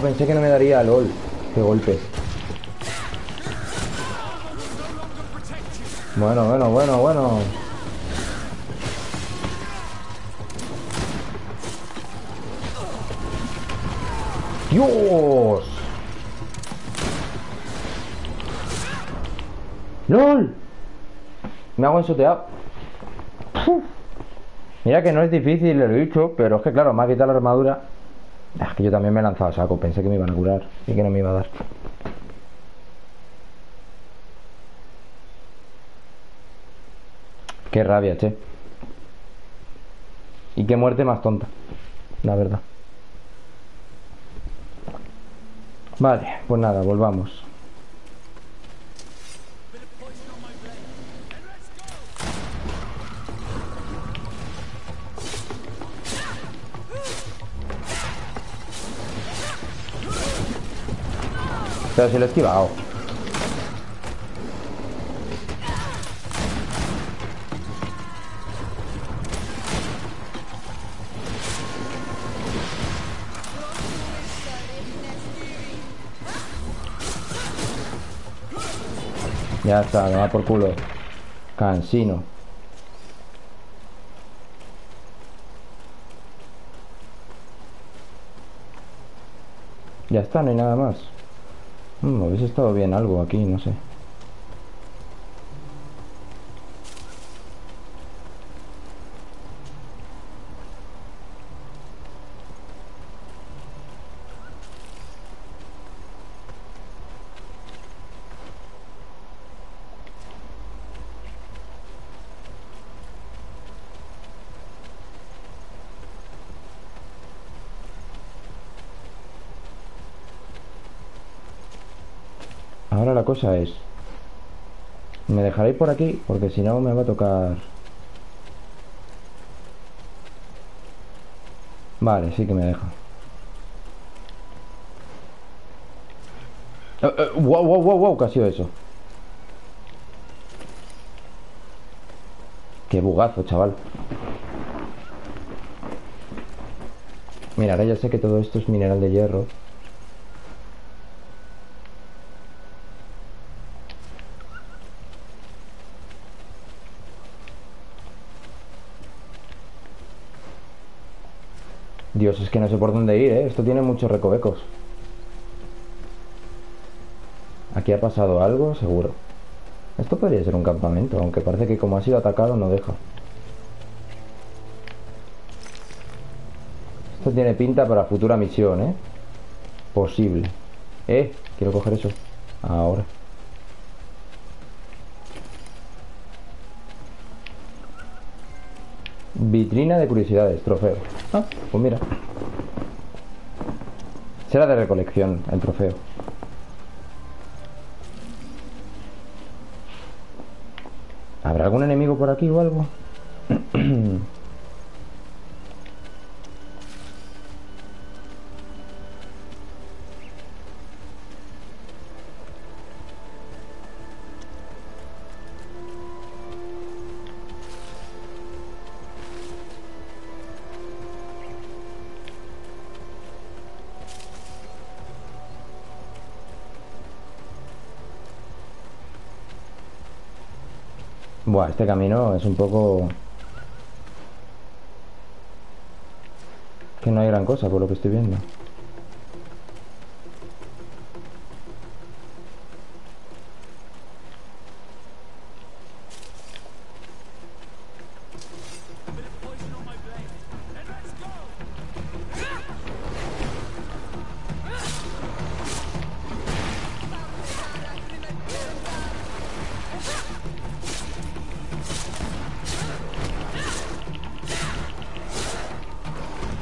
pensé que no me daría LOL. Qué golpes. Bueno. ¡Dios! ¡LOL! Me hago ensuteado. Mira que no es difícil el bicho, pero es que claro, me ha quitado la armadura. Es que yo también me he lanzado a saco, pensé que me iban a curar y que no me iba a dar. Qué rabia, che. Y qué muerte más tonta, la verdad. Vale, pues nada, volvamos. Pero si lo he esquivado. Ya está, me va por culo. Cansino. Ya está, no hay nada más. Hubiese estado bien algo aquí, no sé. Ahora la cosa es, ¿me dejaréis por aquí? Porque si no me va a tocar. Vale, sí que me deja. Wow, ¿qué ha sido eso? Qué bugazo, chaval. Mira, ahora ya sé que todo esto es mineral de hierro. Dios, es que no sé por dónde ir, ¿eh? Esto tiene muchos recovecos. Aquí ha pasado algo, seguro. Esto podría ser un campamento, aunque parece que como ha sido atacado no deja. Esto tiene pinta para futura misión, ¿eh? Posible. Quiero coger eso. Ahora. Vitrina de curiosidades, trofeo. Ah, pues mira. Será de recolección el trofeo. ¿Habrá algún enemigo por aquí o algo? Buah, este camino es un poco... que no hay gran cosa por lo que estoy viendo.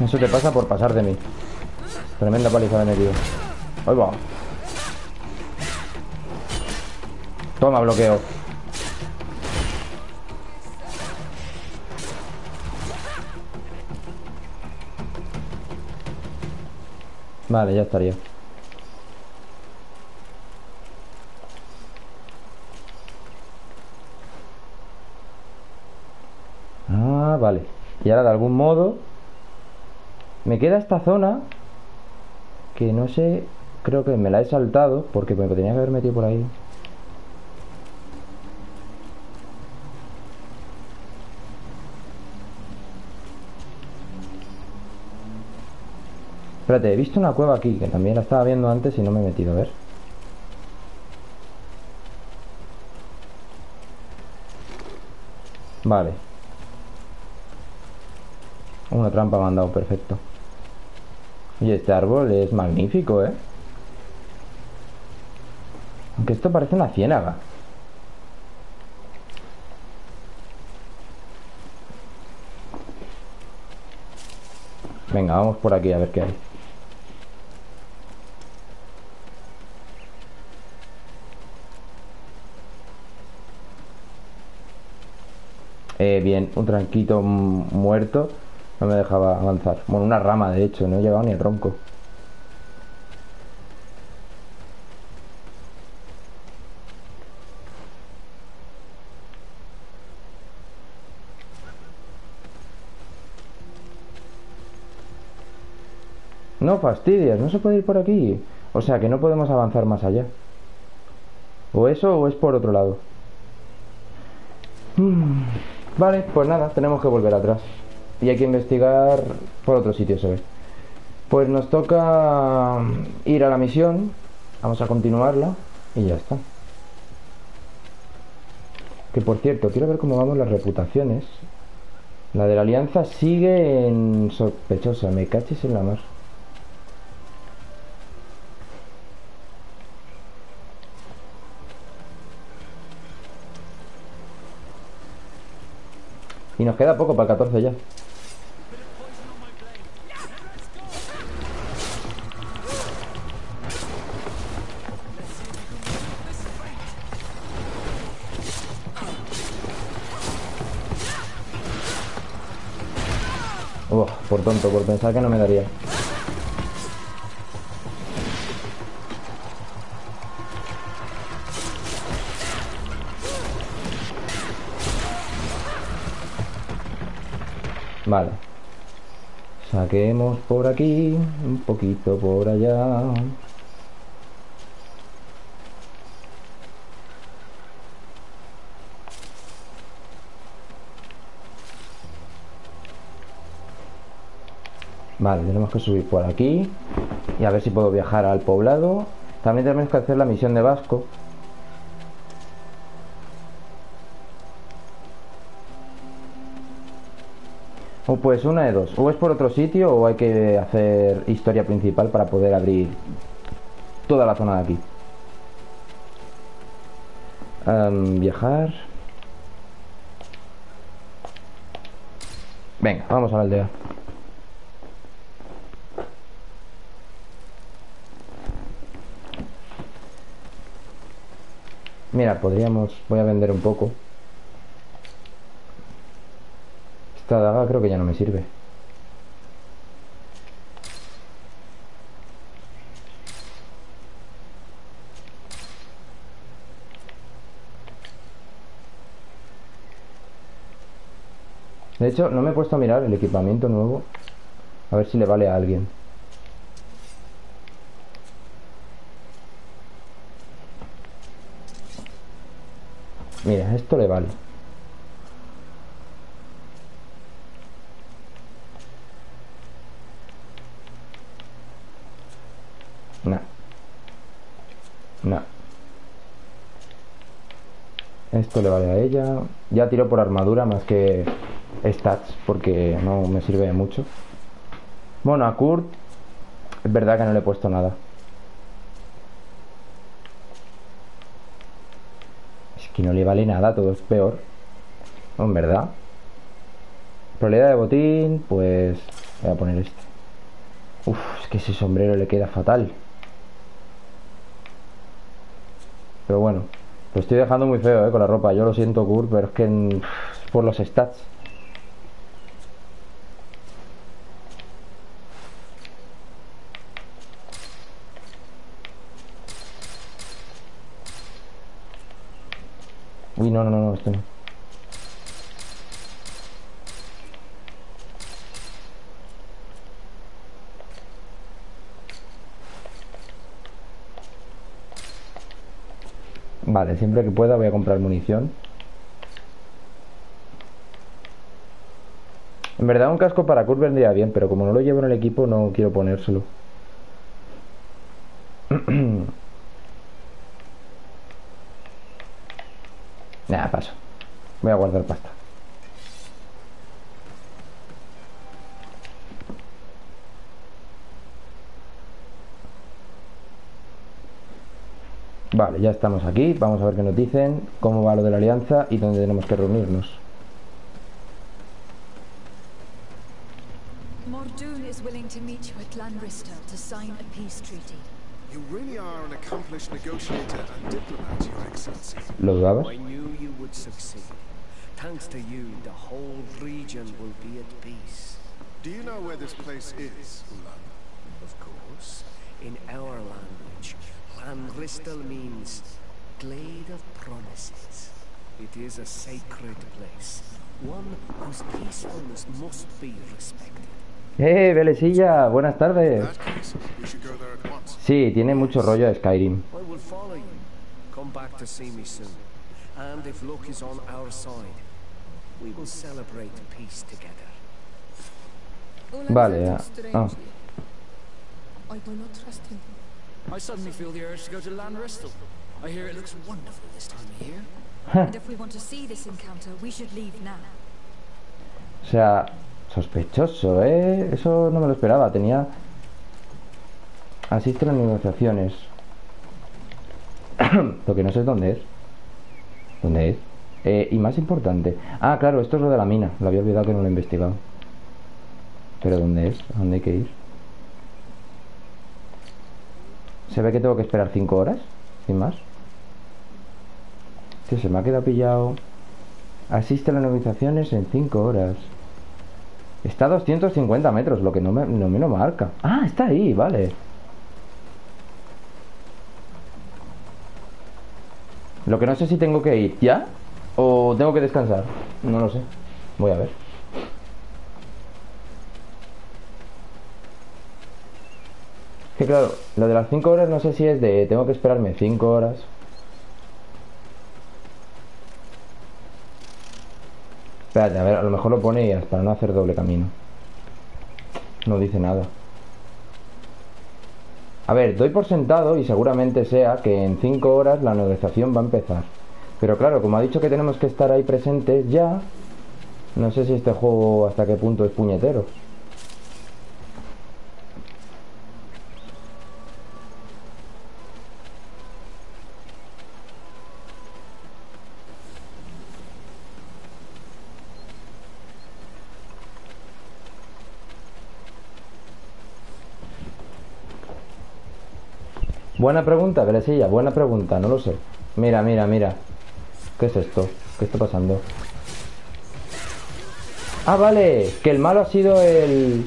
Eso te pasa por pasar de mí. Tremenda paliza de tío. Ahí va. Toma, bloqueo. Vale, ya estaría. Ah, vale. Y ahora de algún modo... me queda esta zona que no sé, creo que me la he saltado porque me tenía que haber metido por ahí. Espérate, he visto una cueva aquí, que también la estaba viendo antes y no me he metido, a ver. Vale. Una trampa me han dado, perfecto. Y este árbol es magnífico, ¿eh? Aunque esto parece una ciénaga. Venga, vamos por aquí a ver qué hay. Bien, un tranquito muerto. No me dejaba avanzar. Bueno, una rama, de hecho, no he llegado ni el tronco. No fastidias, no se puede ir por aquí. O sea que no podemos avanzar más allá. O eso, o es por otro lado. Vale, pues nada, tenemos que volver atrás. Y hay que investigar por otro sitio, se ve. Pues nos toca ir a la misión. Vamos a continuarla. Y ya está. Que por cierto, quiero ver cómo vamos las reputaciones. La de la alianza sigue en sospechosa. Me cachis en la mar. Y nos queda poco para el 14 ya. Por tonto, por pensar que no me daría. Vale. Saquemos por aquí, un poquito por allá. Vale, tenemos que subir por aquí y a ver si puedo viajar al poblado. También tenemos que hacer la misión de Vasco. O pues una de dos, o es por otro sitio o hay que hacer historia principal para poder abrir toda la zona de aquí. Viajar. Venga, vamos a la aldea. Mira, podríamos... Voy a vender un poco. Esta daga creo que ya no me sirve. De hecho, no me he puesto a mirar el equipamiento nuevo. A ver si le vale a alguien. Mira, esto le vale. Nah. Esto le vale a ella. Ya tiro por armadura más que stats, porque no me sirve de mucho. Bueno, a Kurt es verdad que no le he puesto nada. Que no le vale nada, todo es peor. No, en verdad. Probabilidad de botín, pues... Voy a poner este. Uf, es que ese sombrero le queda fatal. Pero bueno, lo estoy dejando muy feo, con la ropa. Yo lo siento, Kurt, pero es que... es por los stats. Uy, no, esto no. Vale, siempre que pueda voy a comprar munición. En verdad un casco para Kurt vendría bien, pero como no lo llevo en el equipo no quiero ponérselo. Nada, paso. Voy a guardar pasta. Vale, ya estamos aquí. Vamos a ver qué nos dicen, cómo va lo de la alianza y dónde tenemos que reunirnos. Mordoon is willing to meet you at Lanristel to sign a peace treaty. You really are an accomplished negotiator and diplomat, Your Excellency. I knew you would succeed. Thanks to you, the whole region will be at peace. Do you know where this place is, Ulan? Of course. In our language, Lanristel means Glade of Promises. It is a sacred place, one whose peacefulness must be respected. ¡Eh, Velecilla! ¡Buenas tardes! Sí, tiene mucho rollo de Skyrim. Vale, ya. Ah. O sea... sospechoso, ¿eh? Eso no me lo esperaba. Tenía... asisto a las negociaciones. Lo que no sé es dónde es. ¿Dónde es? Y más importante... Ah, claro, esto es lo de la mina. Lo había olvidado que no lo he investigado. Pero ¿dónde es? ¿A dónde hay que ir? ¿Se ve que tengo que esperar 5 horas? Sin más. Sí, se me ha quedado pillado. Asiste a las negociaciones en 5 horas. Está a 250 metros, lo que no me lo marca. Ah, está ahí, vale. Lo que no sé si tengo que ir ya o tengo que descansar. No lo sé. Voy a ver. Que claro, lo de las 5 horas no sé si es de... tengo que esperarme 5 horas. Espérate, a ver, a lo mejor lo pone ellas para no hacer doble camino. No dice nada. A ver, doy por sentado y seguramente sea que en 5 horas la negociación va a empezar. Pero claro, como ha dicho que tenemos que estar ahí presentes ya, no sé si este juego hasta qué punto es puñetero. Buena pregunta, Velecilla, buena pregunta, no lo sé. Mira, mira, mira. ¿Qué es esto? ¿Qué está pasando? Ah, vale, que el malo ha sido el...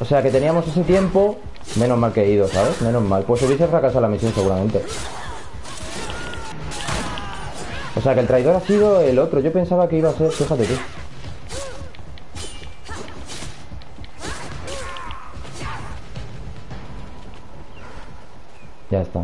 O sea, que teníamos ese tiempo. Menos mal que he ido, ¿sabes? Menos mal, pues hubiese fracasado la misión seguramente. O sea, que el traidor ha sido el otro. Yo pensaba que iba a ser, fíjate tú. Ya está.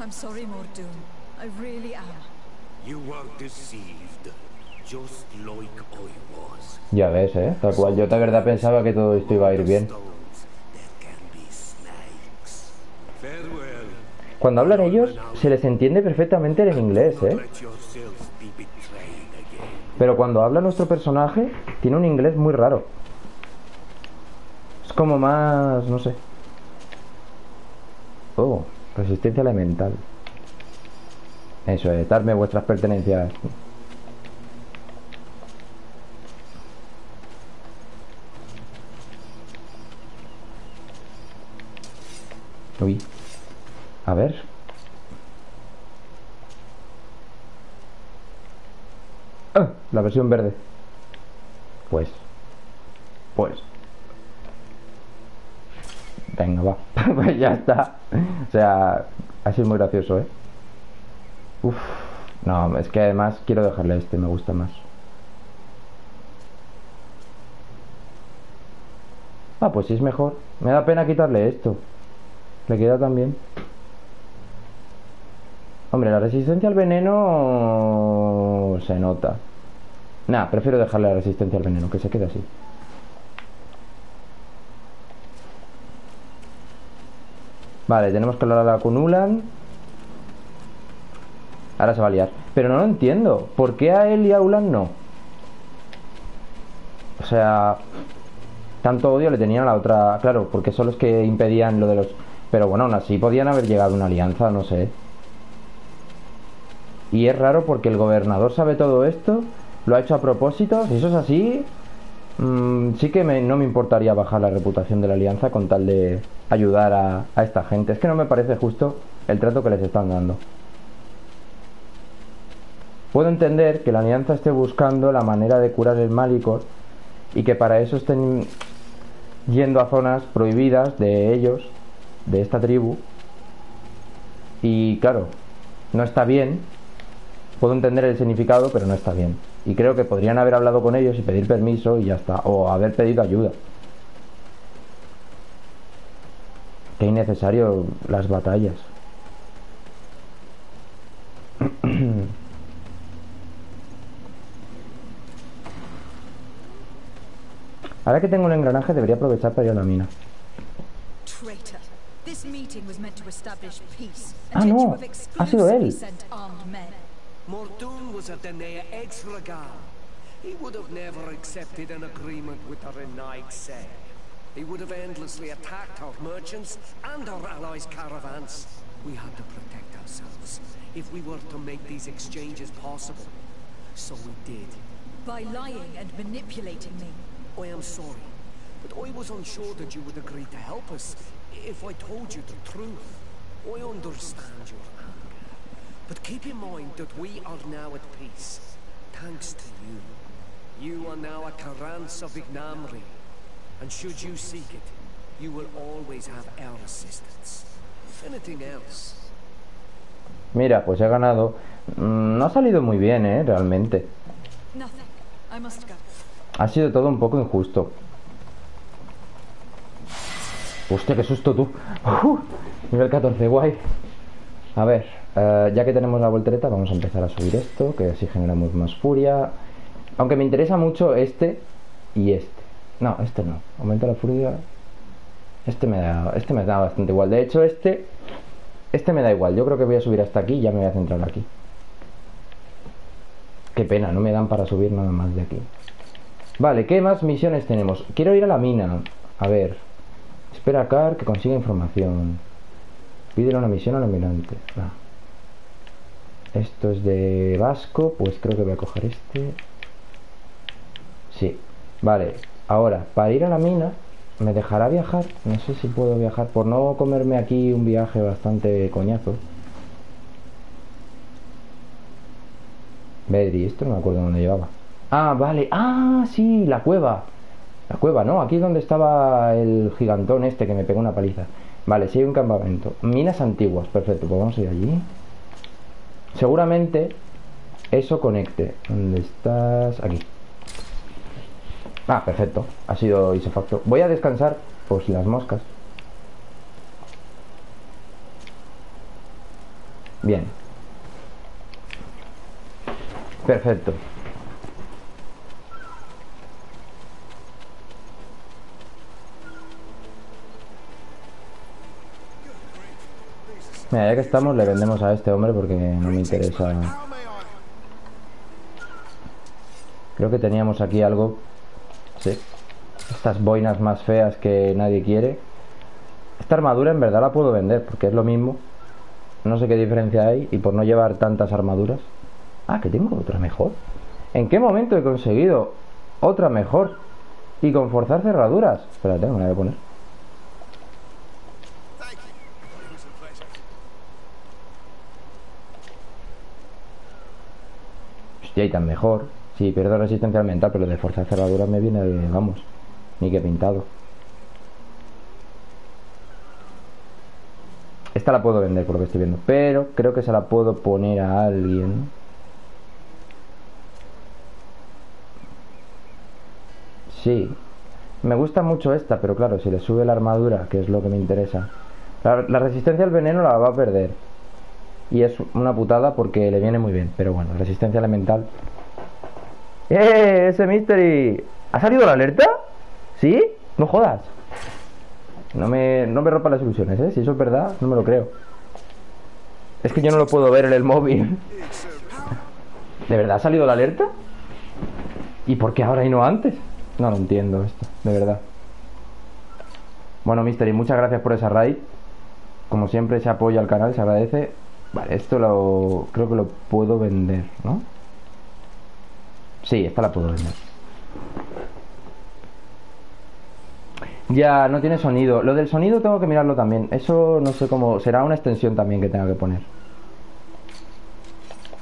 I'm sorry, Mordoon. I really am. You were deceived, just like I was. Ya ves, tal cual. Yo de verdad pensaba que todo esto iba a ir bien. Cuando hablan ellos, se les entiende perfectamente en inglés, Pero cuando habla nuestro personaje, tiene un inglés muy raro. Es como más... no sé. Oh, resistencia elemental. Eso es, darme vuestras pertenencias. Uy. A ver, ¡Ah! La versión verde. Pues venga, va. Pues ya está. O sea, ha sido muy gracioso, ¿eh? Uf. No, es que además quiero dejarle este, me gusta más. Ah, pues sí es mejor. Me da pena quitarle esto. Le queda también. Hombre, la resistencia al veneno se nota. Nah, prefiero dejarle la resistencia al veneno, que se quede así. Vale, tenemos que hablar a la Kunulan. Ahora se va a liar. Pero no lo entiendo. ¿Por qué a él y a Ulan no? O sea, tanto odio le tenían a la otra. Claro, porque son los que impedían lo de los... Pero bueno, aún así podían haber llegado a una alianza, no sé. Y es raro porque el gobernador sabe todo esto. Lo ha hecho a propósito. Si eso es así, sí que no me importaría bajar la reputación de la alianza con tal de ayudar a esta gente. Es que no me parece justo el trato que les están dando. Puedo entender que la alianza esté buscando la manera de curar el Malicor y que para eso estén yendo a zonas prohibidas de ellos, de esta tribu. Y claro, no está bien. Puedo entender el significado, pero no está bien. Y creo que podrían haber hablado con ellos y pedir permiso y ya está. O haber pedido ayuda. Qué innecesario las batallas. Ahora que tengo el engranaje debería aprovechar para ir a la mina. Ah, no. Ha sido él. Mortun was a Danae ex-Ragal. He would have never accepted an agreement with the Renai Xer. He would have endlessly attacked our merchants and our allies' caravans. We had to protect ourselves if we were to make these exchanges possible. So we did. By lying and manipulating me. I am sorry, but I was unsure that you would agree to help us if I told you the truth. I understand your anger. But keep in mind that we are now at peace, thanks to you. You are now a Karans of Ignamri, and should you seek it, you will always have our assistance. Anything else? Mira, pues he ganado. No ha salido muy bien, realmente. Ha sido todo un poco injusto. Hostia, qué susto tú. Nivel 14, guay. A ver, ya que tenemos la voltereta, vamos a empezar a subir esto, que así generamos más furia. Aunque me interesa mucho este y este. No, este no. Aumenta la furia. Este me da bastante igual. De hecho, este me da igual. Yo creo que voy a subir hasta aquí y ya me voy a centrar aquí. Qué pena, no me dan para subir nada más de aquí. Vale, ¿qué más misiones tenemos? Quiero ir a la mina. A ver. Espera a Car que consiga información. Pídele una misión al almirante. Esto es de Vasco. Pues creo que voy a coger este. Sí. Vale. Ahora, para ir a la mina, ¿me dejará viajar? No sé si puedo viajar. Por no comerme aquí un viaje bastante coñazo. Bedri, esto no me acuerdo dónde llevaba. Ah, vale. Ah, sí, la cueva. La cueva, ¿no? Aquí es donde estaba el gigantón este que me pegó una paliza. Vale, sí hay un campamento. Minas antiguas, perfecto, pues vamos a ir allí. Seguramente eso conecte. ¿Dónde estás? Aquí. Ah, perfecto. Ha sido isofacto. Voy a descansar por si las moscas. Bien. Perfecto. Mira, ya que estamos le vendemos a este hombre porque no me interesa. Creo que teníamos aquí algo. Sí. Estas boinas más feas que nadie quiere. Esta armadura en verdad la puedo vender porque es lo mismo. No sé qué diferencia hay y por no llevar tantas armaduras. Ah, que tengo otra mejor. ¿En qué momento he conseguido otra mejor? Y con forzar cerraduras. Espérate, me la voy a poner. Y ahí tan mejor. Sí, pierdo resistencia al mental, pero de fuerza cerradura me viene, vamos, ni que pintado. Esta la puedo vender por lo que estoy viendo, pero creo que se la puedo poner a alguien. Sí, me gusta mucho esta, pero claro, si le sube la armadura, que es lo que me interesa. La resistencia al veneno la va a perder. Y es una putada porque le viene muy bien. Pero bueno, resistencia elemental. ¡Eh! ¡Ese mystery! ¿Ha salido la alerta? ¿Sí? No jodas. No me rompa las ilusiones, ¿eh? Si eso es verdad, no me lo creo. Es que yo no lo puedo ver en el móvil. ¿De verdad ha salido la alerta? ¿Y por qué ahora y no antes? No lo entiendo esto, de verdad. Bueno, Mystery, muchas gracias por esa raid. Como siempre, ese apoyo al canal se agradece. Vale, esto lo... creo que lo puedo vender, ¿no? Sí, esta la puedo vender. Ya, no tiene sonido. Lo del sonido tengo que mirarlo también. Eso no sé cómo... será una extensión también que tenga que poner.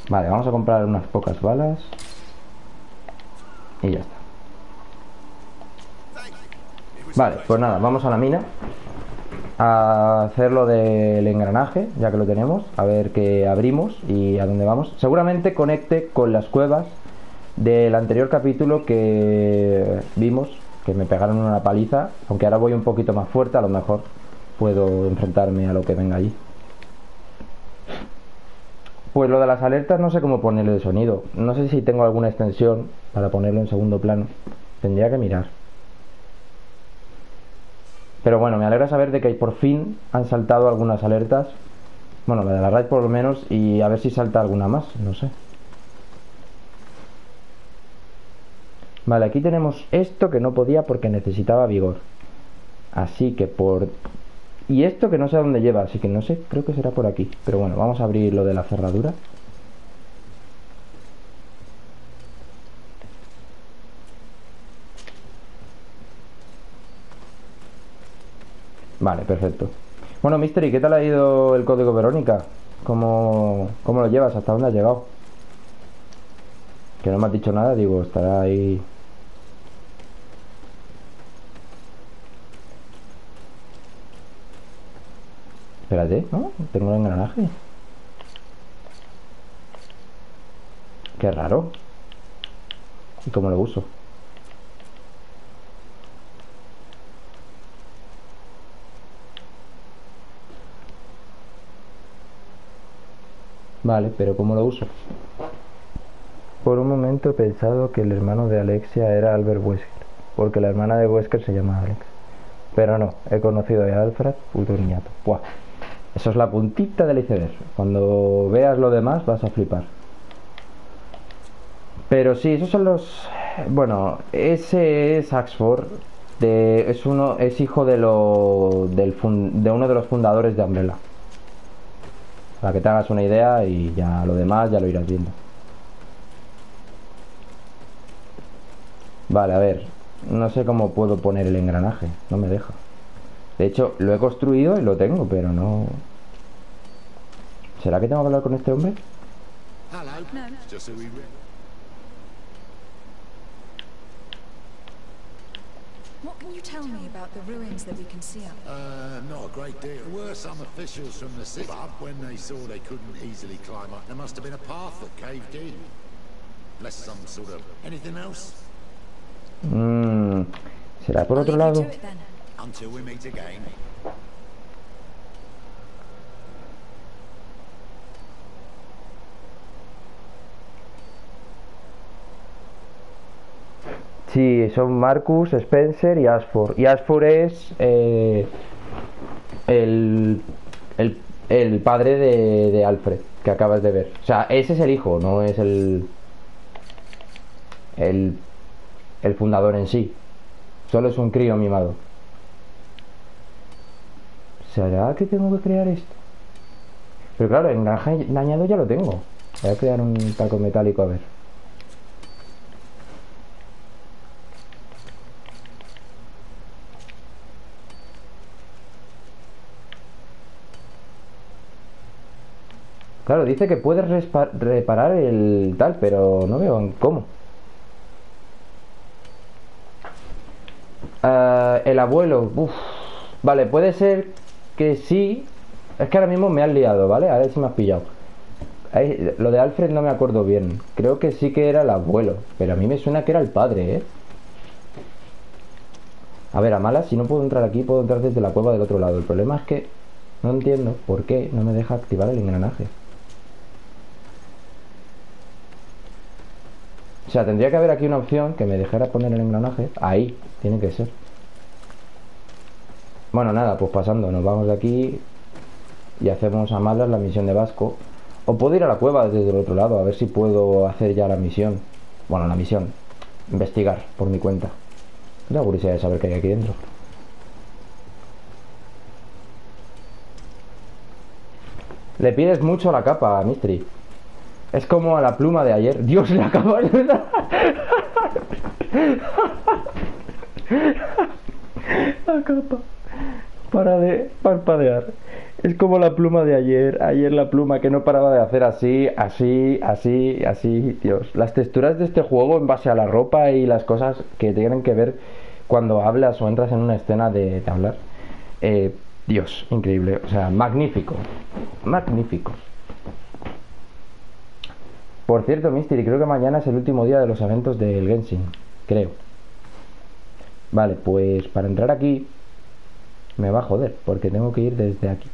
Vale, vamos a comprar unas pocas balas. Y ya está. Vale, pues nada, vamos a la mina a hacer lo del engranaje, ya que lo tenemos. A ver qué abrimos y a dónde vamos. Seguramente conecte con las cuevas del anterior capítulo que vimos, que me pegaron una paliza. Aunque ahora voy un poquito más fuerte, a lo mejor puedo enfrentarme a lo que venga allí. Pues lo de las alertas no sé cómo ponerle el sonido. No sé si tengo alguna extensión para ponerlo en segundo plano. Tendría que mirar. Pero bueno, me alegra saber de que por fin han saltado algunas alertas. Bueno, la de la raid por lo menos. Y a ver si salta alguna más, no sé. Vale, aquí tenemos esto que no podía porque necesitaba vigor. Así que por... y esto que no sé a dónde lleva, así que no sé, creo que será por aquí. Pero bueno, vamos a abrir lo de la cerradura. Vale, perfecto. Bueno, Mystery, ¿qué tal ha ido el código Verónica? ¿Cómo lo llevas? ¿Hasta dónde has llegado? Que no me has dicho nada, digo, estará ahí... Espérate, ¿no? Tengo un engranaje. Qué raro. ¿Y cómo lo uso? Vale, pero ¿cómo lo uso? Por un momento he pensado que el hermano de Alexia era Albert Wesker, porque la hermana de Wesker se llama Alex. Pero no, he conocido a Alfred, puto niñato. ¡Buah! Eso es la puntita del iceberg. Cuando veas lo demás vas a flipar. Pero sí, esos son los... bueno, ese es Axford. Es hijo de uno de los fundadores de Umbrella. Para que te hagas una idea y ya lo demás ya lo irás viendo. Vale, a ver. No sé cómo puedo poner el engranaje. No me deja. De hecho, lo he construido y lo tengo, pero no... ¿será que tengo que hablar con este hombre? What can you tell me about the ruins that we can see up there? Not a great deal. There were some officials from the city, but when they saw they couldn't easily climb up, there must have been a path that caved in. Unless some sort of... anything else? ¿Será por otro lado? Until we meet again. Sí, son Marcus, Spencer y Ashford. Y Ashford es el padre de Alfred, que acabas de ver. O sea, ese es el hijo, no es el fundador en sí. Solo es un crío mimado. ¿Será que tengo que crear esto? Pero claro, en granja dañado ya lo tengo. Voy a crear un taco metálico, a ver. Claro, dice que puedes reparar el tal, pero no veo en cómo. el abuelo. Uf. Vale, puede ser que sí. Es que ahora mismo me has liado, ¿vale? A ver si me has pillado. Ahí, lo de Alfred no me acuerdo bien. Creo que sí que era el abuelo, pero a mí me suena que era el padre, ¿eh? A ver, a malas, si no puedo entrar aquí, puedo entrar desde la cueva del otro lado. El problema es que no entiendo por qué no me deja activar el engranaje. O sea, tendría que haber aquí una opción que me dejara poner el engranaje. Ahí, tiene que ser. Bueno, nada, pues pasando. Nos vamos de aquí y hacemos a malas la misión de Vasco. O puedo ir a la cueva desde el otro lado, a ver si puedo hacer ya la misión. Bueno, la misión. Investigar, por mi cuenta. Tengo curiosidad de saber qué hay aquí dentro. Le pides mucho a la capa, Mistri. Es como a la pluma de ayer. Dios, la capa es verdad. La capa. Para de parpadear. Es como la pluma de ayer. Ayer la pluma que no paraba de hacer así, así, así, así. Dios. Las texturas de este juego en base a la ropa y las cosas que tienen que ver cuando hablas o entras en una escena de hablar. Dios, increíble. O sea, magnífico. Magnífico. Por cierto, Mystery, creo que mañana es el último día de los eventos del Genshin. Creo. Vale, pues para entrar aquí me va a joder, porque tengo que ir desde aquí.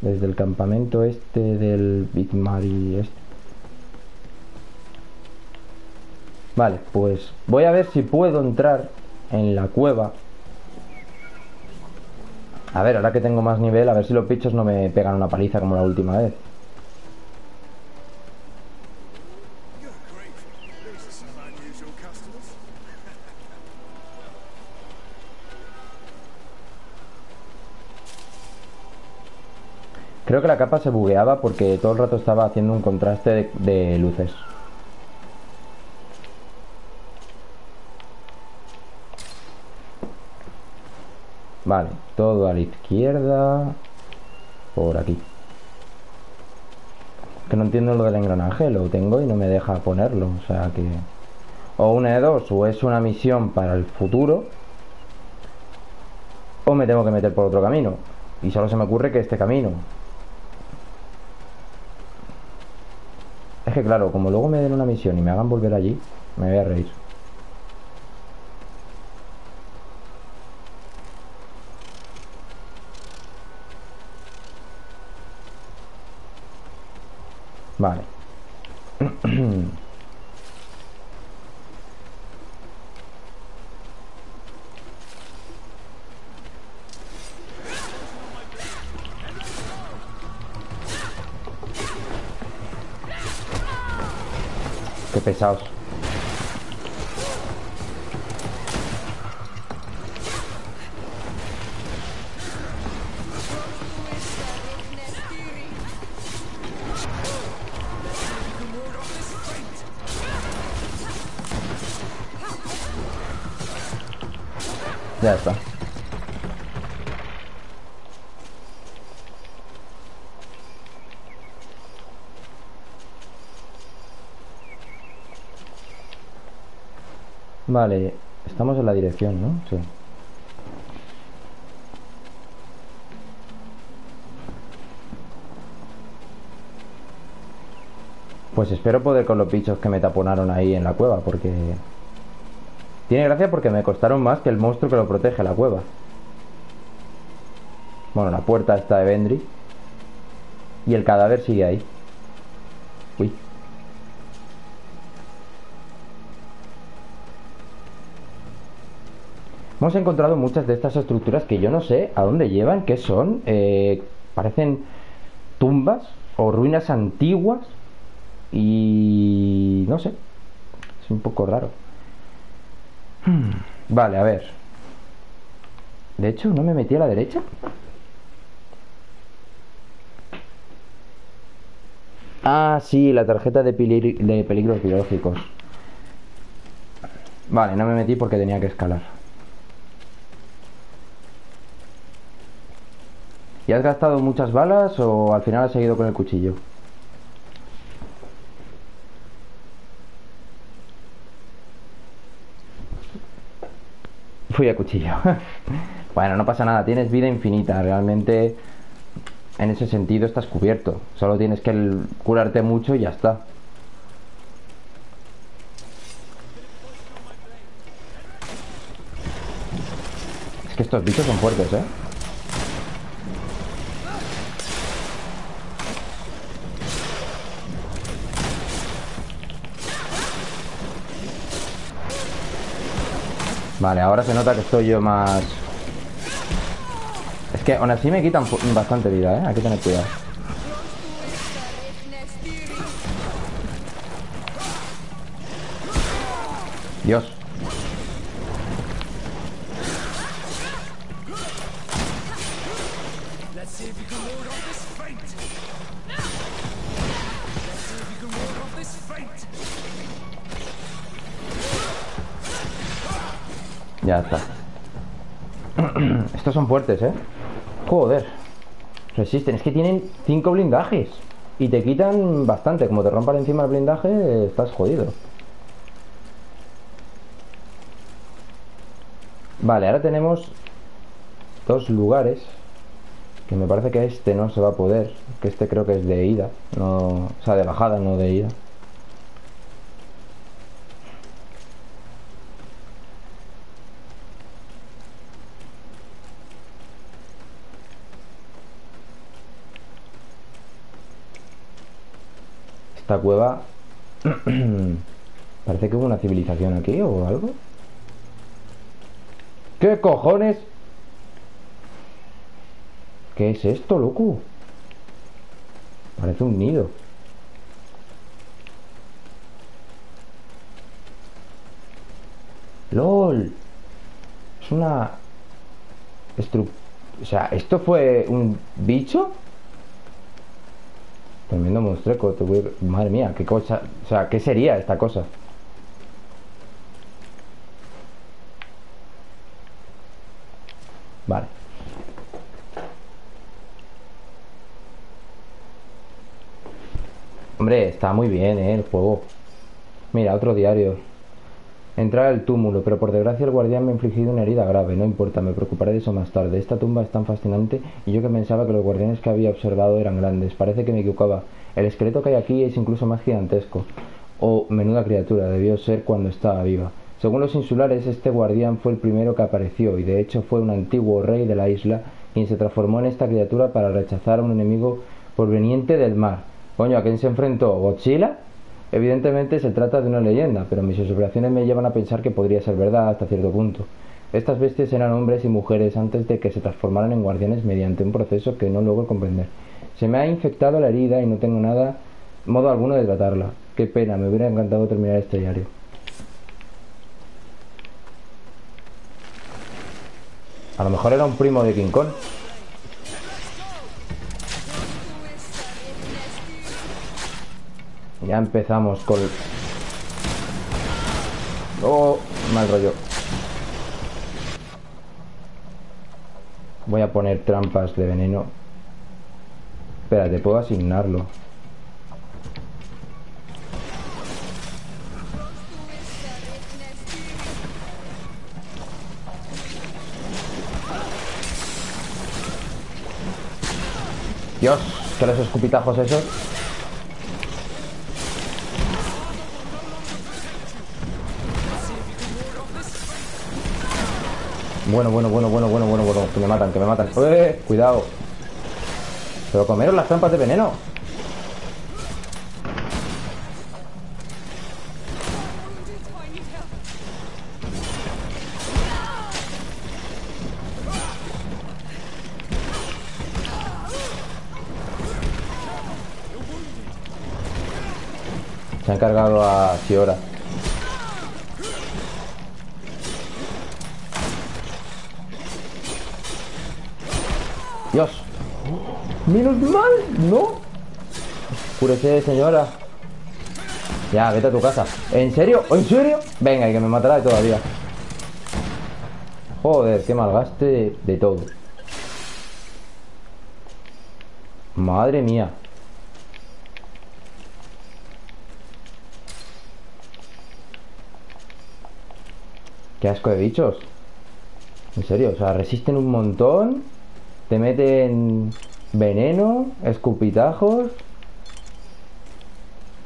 Desde el campamento este del Big Mari este. Vale, pues voy a ver si puedo entrar en la cueva. A ver, ahora que tengo más nivel, a ver si los bichos no me pegan una paliza como la última vez. Creo que la capa se bugueaba porque todo el rato estaba haciendo un contraste de luces. Vale, todo a la izquierda. Por aquí. Que no entiendo lo del engranaje, lo tengo y no me deja ponerlo. O sea que... o una de dos, o es una misión para el futuro, o me tengo que meter por otro camino. Y solo se me ocurre que este camino... es que claro, como luego me den una misión y me hagan volver allí, me voy a reír. Vale. Qué pesados. Ya está. Vale, estamos en la dirección, ¿no? Sí. Pues espero poder con los bichos que me taponaron ahí en la cueva, porque... tiene gracia porque me costaron más que el monstruo que lo protege la cueva. Bueno, la puerta está de Vendry. Y el cadáver sigue ahí. Uy. Hemos encontrado muchas de estas estructuras que yo no sé a dónde llevan, qué son. Parecen tumbas o ruinas antiguas. Y... no sé. Es un poco raro. Vale, a ver. De hecho, ¿no me metí a la derecha? Ah, sí, la tarjeta de peligros biológicos. Vale, no me metí porque tenía que escalar. ¿Y has gastado muchas balas o al final has seguido con el cuchillo? Fui a cuchillo. Bueno, no pasa nada, tienes vida infinita. Realmente, en ese sentido, estás cubierto. Solo tienes que curarte mucho y ya está. Es que estos bichos son fuertes, ¿eh? Vale, ahora se nota que estoy yo más... Es que aún así me quitan bastante vida, ¿eh? Hay que tener cuidado. Dios. Ya está. Estos son fuertes, ¿eh? Joder. Resisten. Es que tienen 5 blindajes. Y te quitan bastante. Como te rompan encima el blindaje, estás jodido. Vale, ahora tenemos dos lugares. Que me parece que este no se va a poder. Que este creo que es de ida. No, o sea, de bajada, no de ida. Esta cueva parece que hubo una civilización aquí o algo. ¿Qué cojones? ¿Qué es esto, loco? Parece un nido. ¡Lol! Es una... O sea, ¿esto fue un bicho? Tremendo monstruo, madre mía, qué cosa. O sea, ¿qué sería esta cosa? Vale. Hombre, está muy bien, el juego. Mira, otro diario. Entrar al túmulo, pero por desgracia el guardián me ha infligido una herida grave. No importa, me preocuparé de eso más tarde. Esta tumba es tan fascinante y yo que pensaba que los guardianes que había observado eran grandes. Parece que me equivocaba. El esqueleto que hay aquí es incluso más gigantesco. Oh, menuda criatura, debió ser cuando estaba viva. Según los insulares, este guardián fue el primero que apareció y de hecho fue un antiguo rey de la isla quien se transformó en esta criatura para rechazar a un enemigo proveniente del mar. Coño, ¿a quién se enfrentó? ¿Godzilla? Evidentemente se trata de una leyenda, pero mis observaciones me llevan a pensar que podría ser verdad hasta cierto punto. Estas bestias eran hombres y mujeres antes de que se transformaran en guardianes mediante un proceso que no logro comprender. Se me ha infectado la herida y no tengo modo alguno de tratarla. Qué pena, me hubiera encantado terminar este diario. A lo mejor era un primo de King Kong. Ya empezamos con... Oh, mal rollo. Voy a poner trampas de veneno. Espérate, puedo asignarlo. Dios, que los escupitajos esos. Bueno, que me matan, cuidado. Pero comeros las trampas de veneno. Se han cargado a Shiora. Dios. Menos mal, ¿no? Oscurece, señora. Ya, vete a tu casa. ¿En serio? ¿En serio? Venga, y que me matará todavía. Joder, qué malgaste de todo. Madre mía. Qué asco de bichos. En serio, o sea, resisten un montón. Te meten veneno, escupitajos.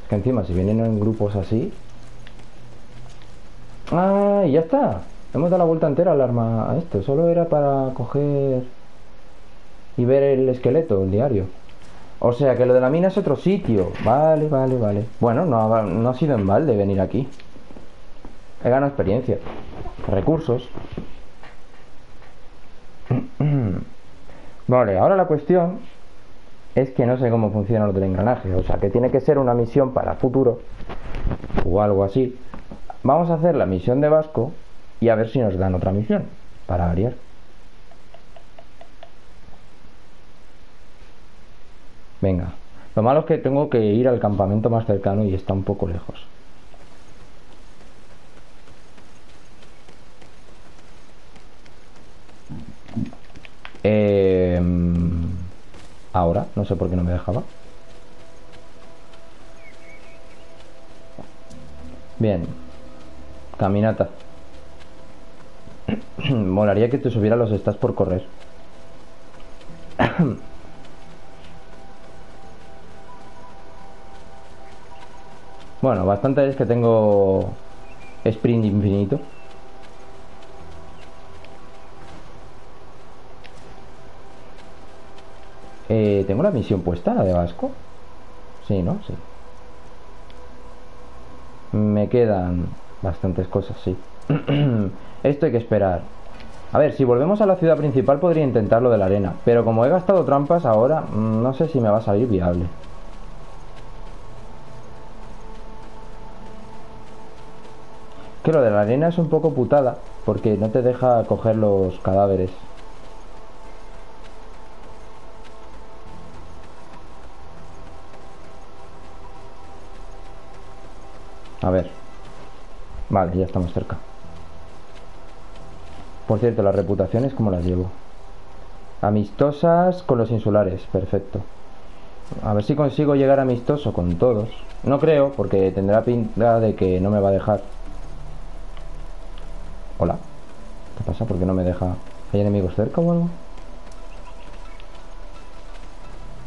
Es que encima si vienen en grupos así. Ah, y ya está. Hemos dado la vuelta entera al arma a esto. Solo era para coger y ver el esqueleto, el diario. O sea que lo de la mina es otro sitio. Vale, vale, vale. Bueno, no ha sido en balde venir aquí. He ganado experiencia, recursos. Vale, ahora la cuestión es que no sé cómo funciona lo del engranaje. O sea que tiene que ser una misión para futuro o algo así. Vamos a hacer la misión de Vasco y a ver si nos dan otra misión para variar. Venga, lo malo es que tengo que ir al campamento más cercano y está un poco lejos. Ahora, no sé por qué no me dejaba. Bien, caminata. Molaría que te subiera los stats por correr. Bueno, bastante es que tengo sprint infinito. ¿Tengo la misión puesta, la de Vasco? Sí, ¿no? Sí. Me quedan bastantes cosas, sí. Esto hay que esperar. A ver, si volvemos a la ciudad principal podría intentar lo de la arena, pero como he gastado trampas ahora, no sé si me va a salir viable. Que lo de la arena es un poco putada, porque no te deja coger los cadáveres. A ver. Vale, ya estamos cerca. Por cierto, las reputaciones, ¿cómo las llevo? Amistosas con los insulares, perfecto. A ver si consigo llegar amistoso con todos. No creo, porque tendrá pinta de que no me va a dejar. Hola. ¿Qué pasa? ¿Por qué no me deja? ¿Hay enemigos cerca o algo?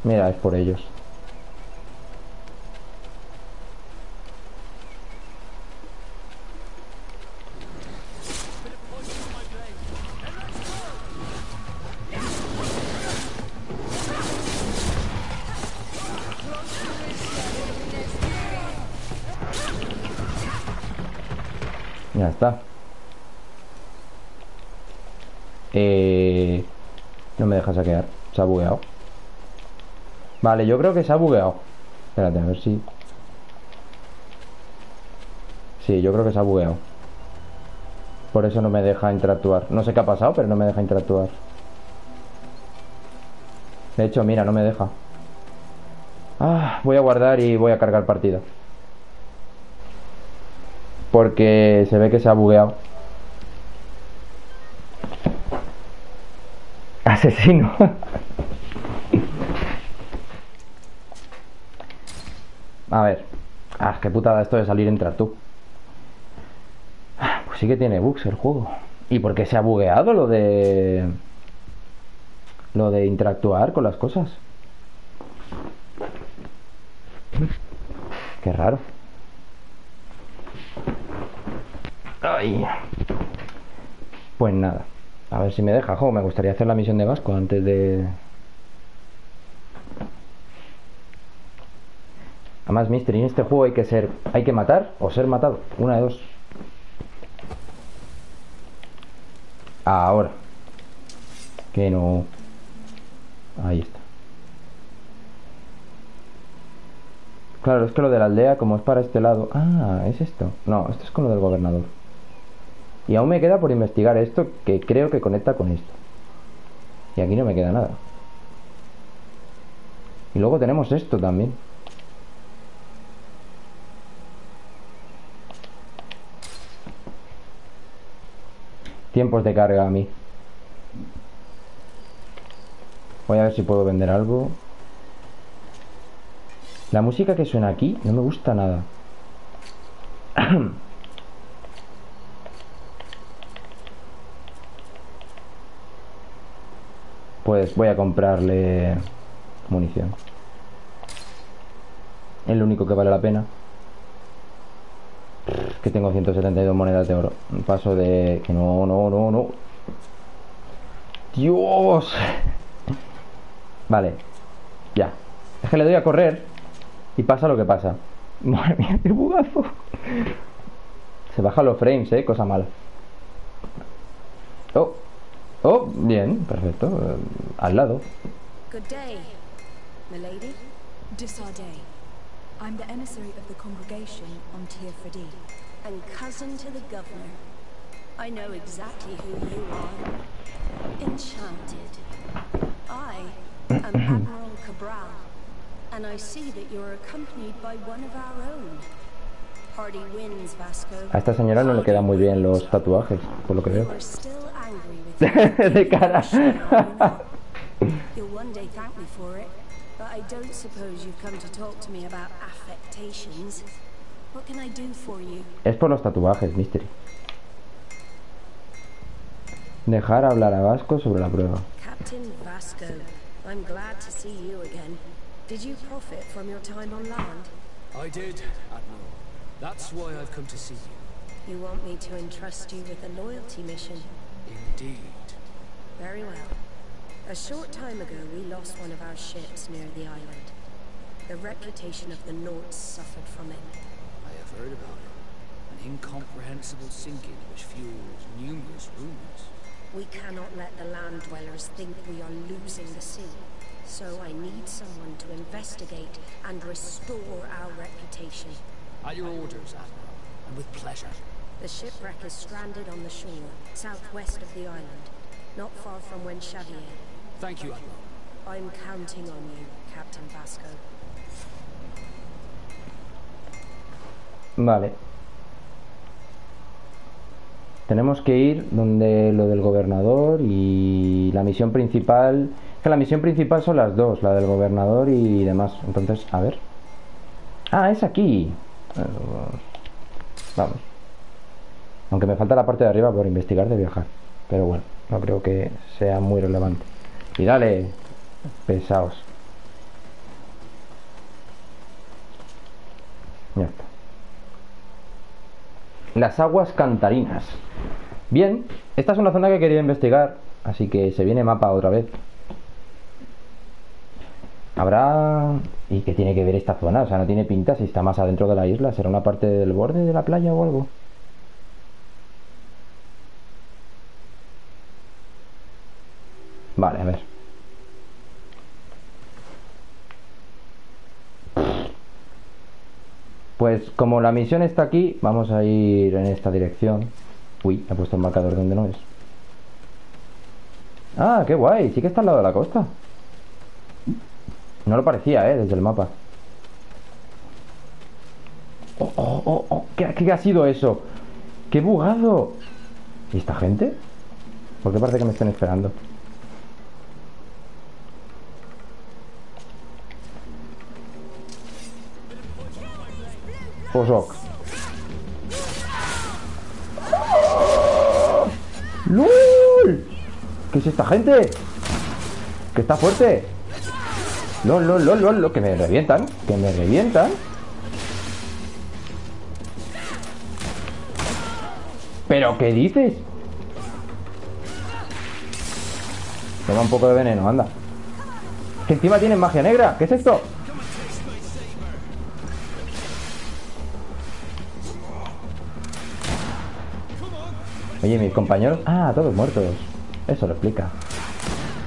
Mira, es por ellos. Ya está. No me deja saquear. Se ha bugueado. Vale, yo creo que se ha bugueado. Espérate, a ver si... Sí, yo creo que se ha bugueado. Por eso no me deja interactuar. No sé qué ha pasado, pero no me deja interactuar. De hecho, mira, no me deja. Ah, voy a guardar y voy a cargar partida, porque se ve que se ha bugueado. Asesino. A ver. Ah, qué putada esto de salir a entrar tú. Pues sí que tiene bugs el juego. ¿Y por qué se ha bugueado lo de... lo de interactuar con las cosas? Qué raro. Ay. Pues nada. A ver si me deja. Jo, me gustaría hacer la misión de Vasco antes de... Además, Mister, en este juego hay que ser... hay que matar o ser matado. Una de dos. Ahora. Que no... Ahí está. Claro, es que lo de la aldea, como es para este lado... Ah, es esto. No, esto es con lo del gobernador. Y aún me queda por investigar esto, que creo que conecta con esto. Y aquí no me queda nada. Y luego tenemos esto también. Tiempos de carga a mí. Voy a ver si puedo vender algo. La música que suena aquí no me gusta nada. pues voy a comprarle munición. Es lo único que vale la pena. Que tengo 172 monedas de oro. Paso de... que no, no, no, no. ¡Dios! Vale. Ya. Es que le doy a correr y pasa lo que pasa. Madre mía, qué bugazo. Se bajan los frames, cosa mala. Oh. Oh, bien, perfecto. Al lado. Good day, my lady. Desarday. I'm the emissary of the congregation on Tir Fadi, and cousin to the governor. I know exactly who you are. Enchanted. I am Admiral Cabral, and I see that you're accompanied by one of our own. Party wins, Vasco. A esta señora no le quedan muy bien los tatuajes, por lo que veo. De cara. You'll one day thank me for it. But I don't suppose you've come to talk to me about affectations. What can I do for you? Es por los tatuajes, Mystery. Dejar hablar a Vasco sobre la prueba. Captain Vasco, I'm glad to see you again. Did you profit from your time on land? I did, Admiral. That's why I've come to see you. You want me to entrust you with a loyalty mission? Indeed. Very well. A short time ago, we lost one of our ships near the island. The reputation of the Nords suffered from it. I have heard about it. An incomprehensible sinking which fuels numerous rumors. We cannot let the land dwellers think we are losing the sea. So I need someone to investigate and restore our reputation. At your orders, Admiral, and with pleasure. The shipwreck is stranded on the shore, southwest of the island, not far from Wenchavier. Thank you, Admiral. I'm counting on you, Captain Vasco. Vale. Tenemos que ir donde lo del gobernador y la misión principal. Que la misión principal son las dos, la del gobernador y demás. Entonces, a ver. Ah, es aquí. Vamos. Aunque me falta la parte de arriba por investigar de viajar. Pero bueno, no creo que sea muy relevante. Y dale, pesaos. Ya está. Las aguas cantarinas. Bien, esta es una zona que quería investigar, así que se viene mapa otra vez. Habrá... ¿Y qué tiene que ver esta zona? O sea, no tiene pinta si está más adentro de la isla. ¿Será una parte del borde de la playa o algo? Vale, a ver. Pues como la misión está aquí, vamos a ir en esta dirección. Uy, he puesto el marcador donde no es. Ah, qué guay, sí que está al lado de la costa. No lo parecía, desde el mapa. Oh, oh, oh, oh. ¿Qué ha sido eso? ¡Qué bugado! ¿Y esta gente? ¿Por qué parece que me estén esperando? Posok. ¡Lol! ¿Qué es esta gente? ¡Que está fuerte! ¡Lol, lol, lol, lol, lol! ¡Que me revientan! ¡Que me revientan! ¿Pero qué dices? Toma un poco de veneno, anda. Que encima tienen magia negra. ¿Qué es esto? Oye, mis compañeros... Ah, todos muertos. Eso lo explica.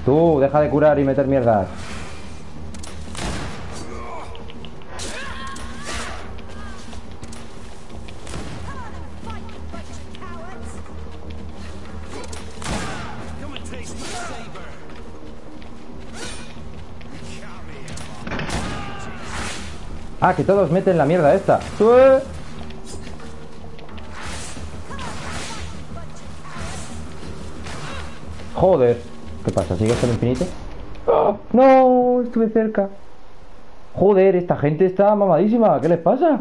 Tú, deja de curar y meter mierdas. Ah, que todos meten la mierda esta. ¡Ueh! Joder, ¿qué pasa? ¿Sigue hasta el infinito? ¡Oh! ¡No! Estuve cerca. Joder, esta gente está mamadísima. ¿Qué les pasa?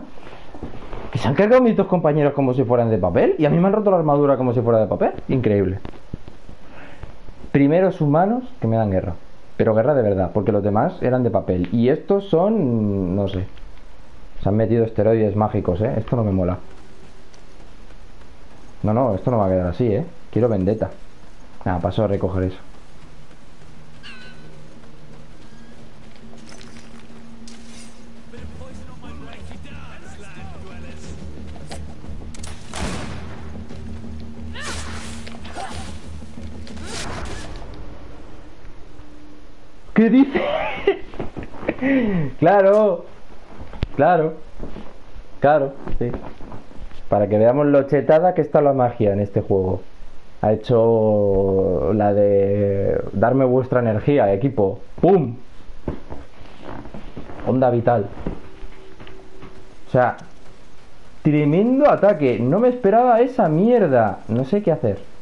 Que se han cargado mis dos compañeros como si fueran de papel. Y a mí me han roto la armadura como si fuera de papel. Increíble. primeros humanos que me dan guerra, pero guerra de verdad, porque los demás eran de papel y estos son, no sé, se han metido esteroides mágicos, ¿eh? Esto no me mola. No, no, esto no va a quedar así, ¿eh? Quiero vendetta. Nada, paso a recoger eso. ¿Qué dices? Claro, claro, claro, sí. Para que veamos lo chetada que está la magia en este juego. Ha hecho la de darme vuestra energía, equipo. ¡Pum! Onda vital. O sea, tremendo ataque. No me esperaba esa mierda. No sé qué hacer.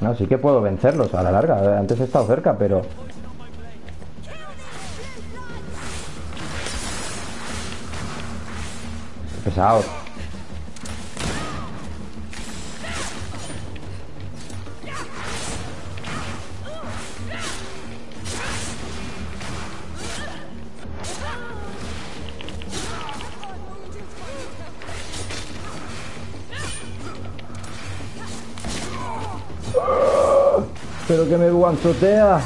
No, sí que puedo vencerlos a la larga. Antes he estado cerca, pero... pesado. Pero que me guanchotea.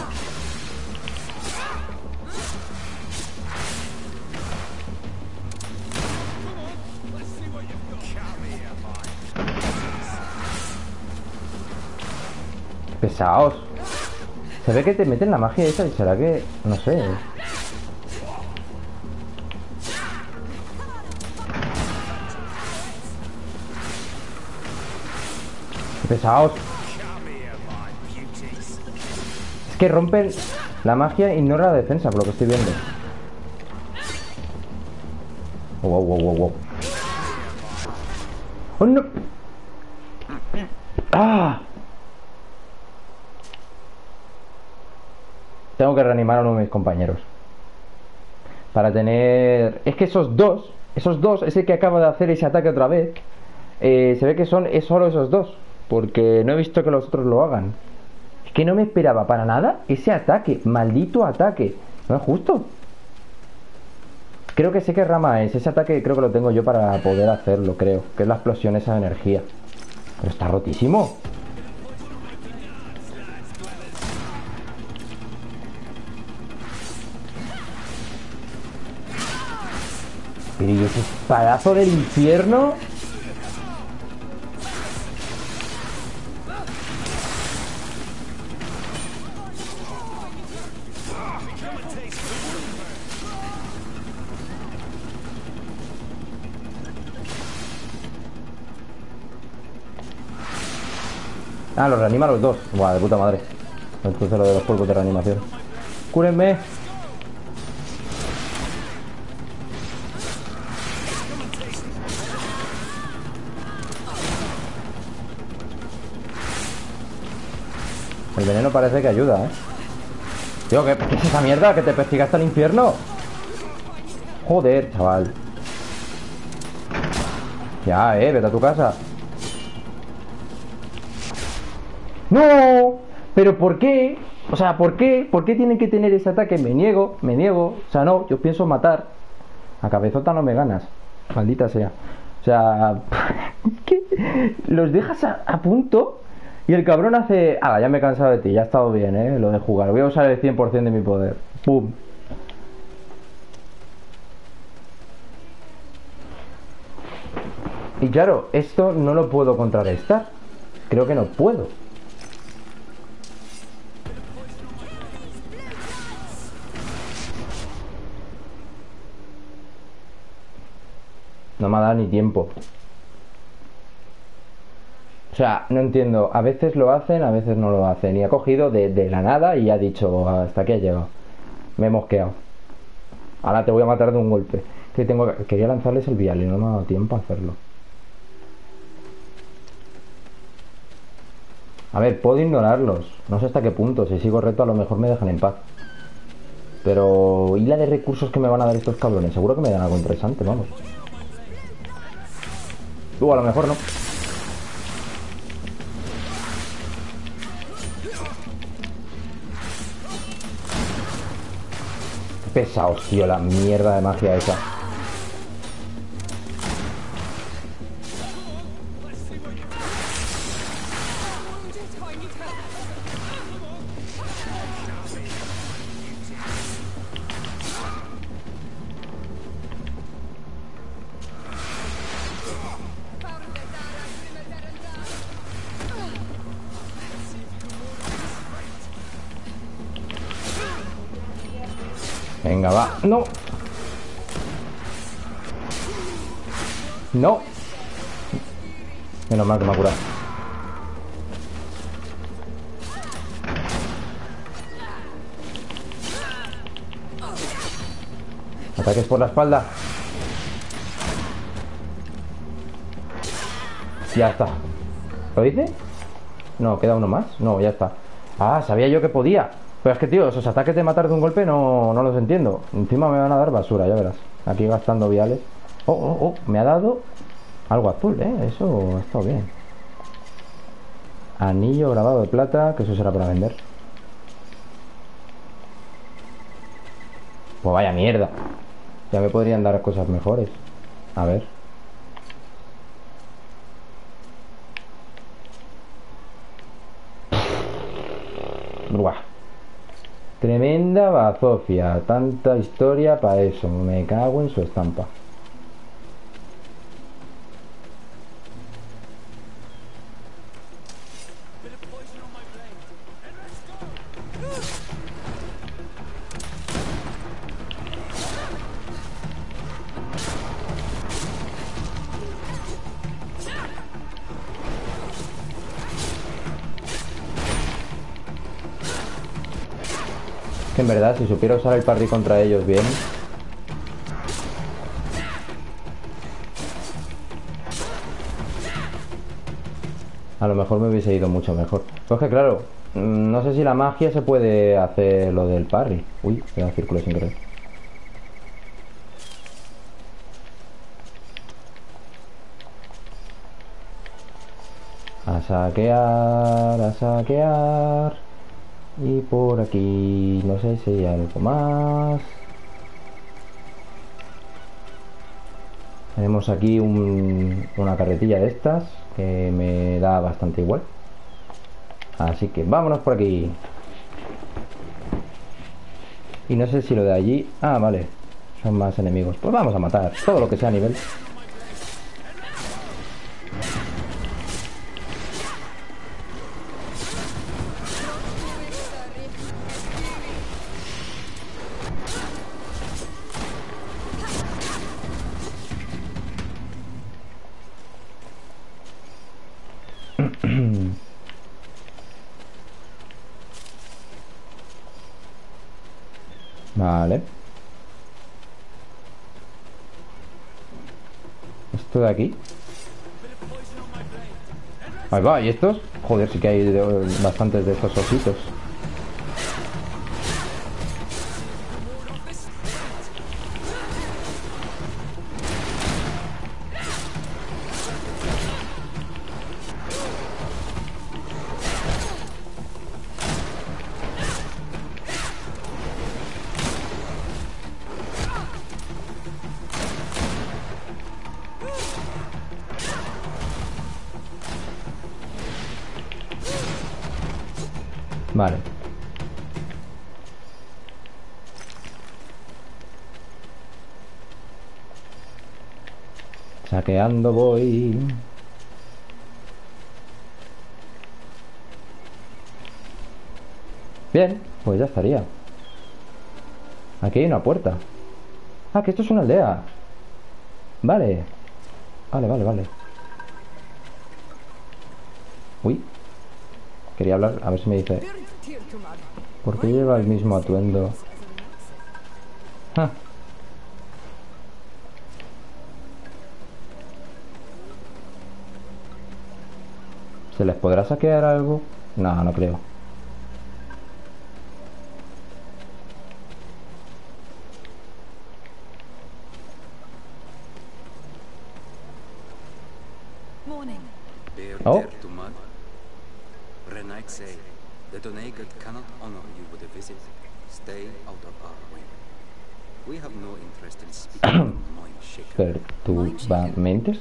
Pesaos. Se ve que te meten la magia esa y será que... no sé. Pesaos. Es que rompen la magia e ignora la defensa, por lo que estoy viendo. Wow, wow, wow, wow. ¡Oh, no! ¡Ah! Tengo que reanimar a uno de mis compañeros para tener... es que esos dos, ese que acaba de hacer ese ataque otra vez, se ve que son... es solo esos dos, porque no he visto que los otros lo hagan. Que no me esperaba para nada ese ataque, maldito ataque. No es justo. Creo que sé qué rama es. Ese ataque creo que lo tengo yo para poder hacerlo, creo. Que es la explosión esa de energía. Pero está rotísimo. Pero ¿y ese espadazo del infierno? Ah, los reanima a los dos. Buah, de puta madre. Entonces lo de los polvos de reanimación. ¡Cúrenme! El veneno parece que ayuda, ¿eh? Tío, ¿qué es esa mierda? ¿Que te persiga hasta el infierno? Joder, chaval. Ya, vete a tu casa. ¡No! ¿Pero por qué? O sea, ¿por qué? ¿Por qué tienen que tener ese ataque? Me niego. O sea, no, yo pienso matar. A cabezota no me ganas. Maldita sea. O sea, ¿qué? Los dejas a punto y el cabrón hace... ah, ya me he cansado de ti, ya ha estado bien, lo de jugar. Voy a usar el 100% de mi poder. ¡Pum! Y claro, esto no lo puedo contrarrestar. Creo que no puedo. No me ha dado ni tiempo. O sea, no entiendo. A veces lo hacen, a veces no lo hacen. Y ha cogido de la nada y ha dicho: hasta aquí ha llegado. Me he mosqueado. Ahora te voy a matar de un golpe. Que tengo... quería lanzarles el vial y no me ha dado tiempo a hacerlo. A ver, puedo ignorarlos. No sé hasta qué punto. Si sigo recto, a lo mejor me dejan en paz. Pero... ¿y la de recursos que me van a dar estos cabrones? Seguro que me dan algo interesante, vamos. A lo mejor no. pesados, tío, la mierda de magia esa. Venga, va. No. No. Menos mal que me ha curado. Ataques por la espalda. Ya está. ¿Lo hice? No, queda uno más. No, ya está. Ah, sabía yo que podía. Pero es que, tío, esos ataques de matar de un golpe no los entiendo. Encima me van a dar basura, ya verás. Aquí gastando viales. Oh, me ha dado algo azul, eso ha estado bien. Anillo grabado de plata, que eso será para vender. Pues vaya mierda. Ya me podrían dar cosas mejores. A ver. Buah. Tremenda bazofia. Tanta historia para eso. Me cago en su estampa. Que en verdad, si supiera usar el parry contra ellos bien. A lo mejor me hubiese ido mucho mejor. Pues que claro, no sé si la magia se puede hacer lo del parry. Uy, se da círculo sin querer. A saquear, a saquear. Y por aquí no sé si hay algo más. Tenemos aquí una carretilla de estas que me da bastante igual. Así que vámonos por aquí. Y no sé si lo de allí... Ah, vale. Son más enemigos. Pues vamos a matar todo lo que sea a nivel. Vale. Esto de aquí. Ahí va, ¿y estos? Joder, sí que hay bastantes de estos ositos. Vale. Saqueando voy. Bien, pues ya estaría. Aquí hay una puerta. Ah, que esto es una aldea. Vale. Vale. Uy. Quería hablar, a ver si me dice. ¿Por qué lleva el mismo atuendo? Ah. ¿Se les podrá saquear algo? No, no creo. Oh. Renaik say that the naked cannot honor you with a visit. Stay out of our way. ¿Perturbamentes?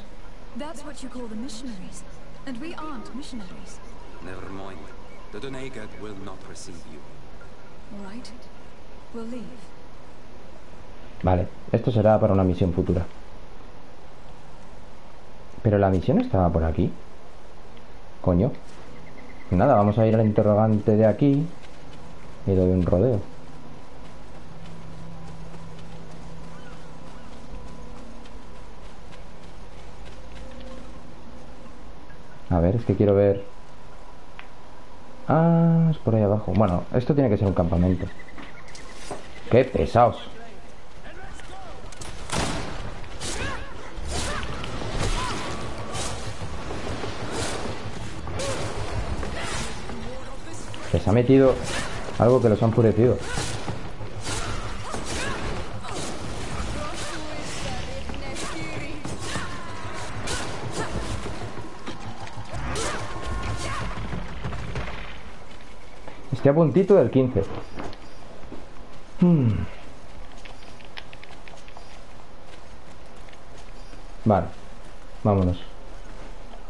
Vale, esto será para una misión futura. Pero la misión estaba por aquí. Coño. Nada, vamos a ir al interrogante de aquí y doy un rodeo. A ver, es que quiero ver. Ah, es por ahí abajo. Bueno, esto tiene que ser un campamento. ¡Qué pesados! Les ha metido algo que los han enfurecido. Estoy a puntito del 15. Vale, vámonos.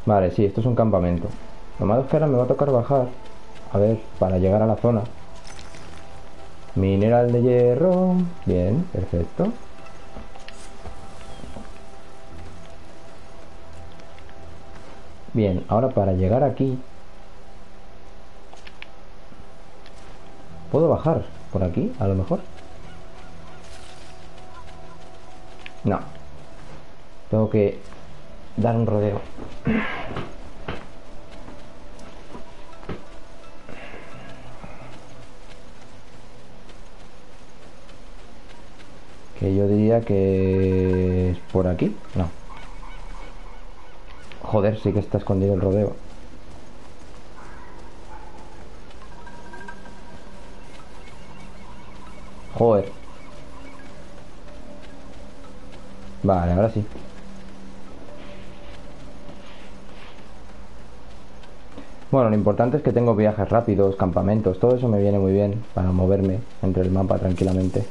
Vale, sí, esto es un campamento. Lo malo es que ahora me va a tocar bajar. A ver, para llegar a la zona. Mineral de hierro. Bien, perfecto. Bien, ahora para llegar aquí ¿puedo bajar por aquí, a lo mejor? No. Tengo que dar un rodeo. Que yo diría que es por aquí. No. Joder, sí que está escondido el rodeo. Joder. Vale, ahora sí. Bueno, lo importante es que tengo viajes rápidos, campamentos. Todo eso me viene muy bien para moverme entre el mapa tranquilamente.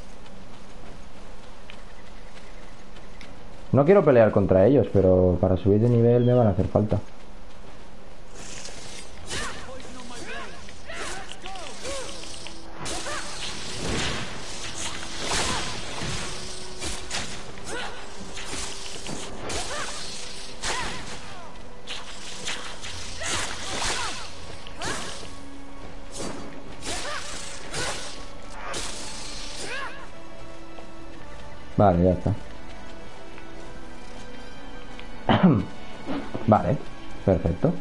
No quiero pelear contra ellos, pero para subir de nivel me van a hacer falta. Vale, ya está. Vale, perfecto.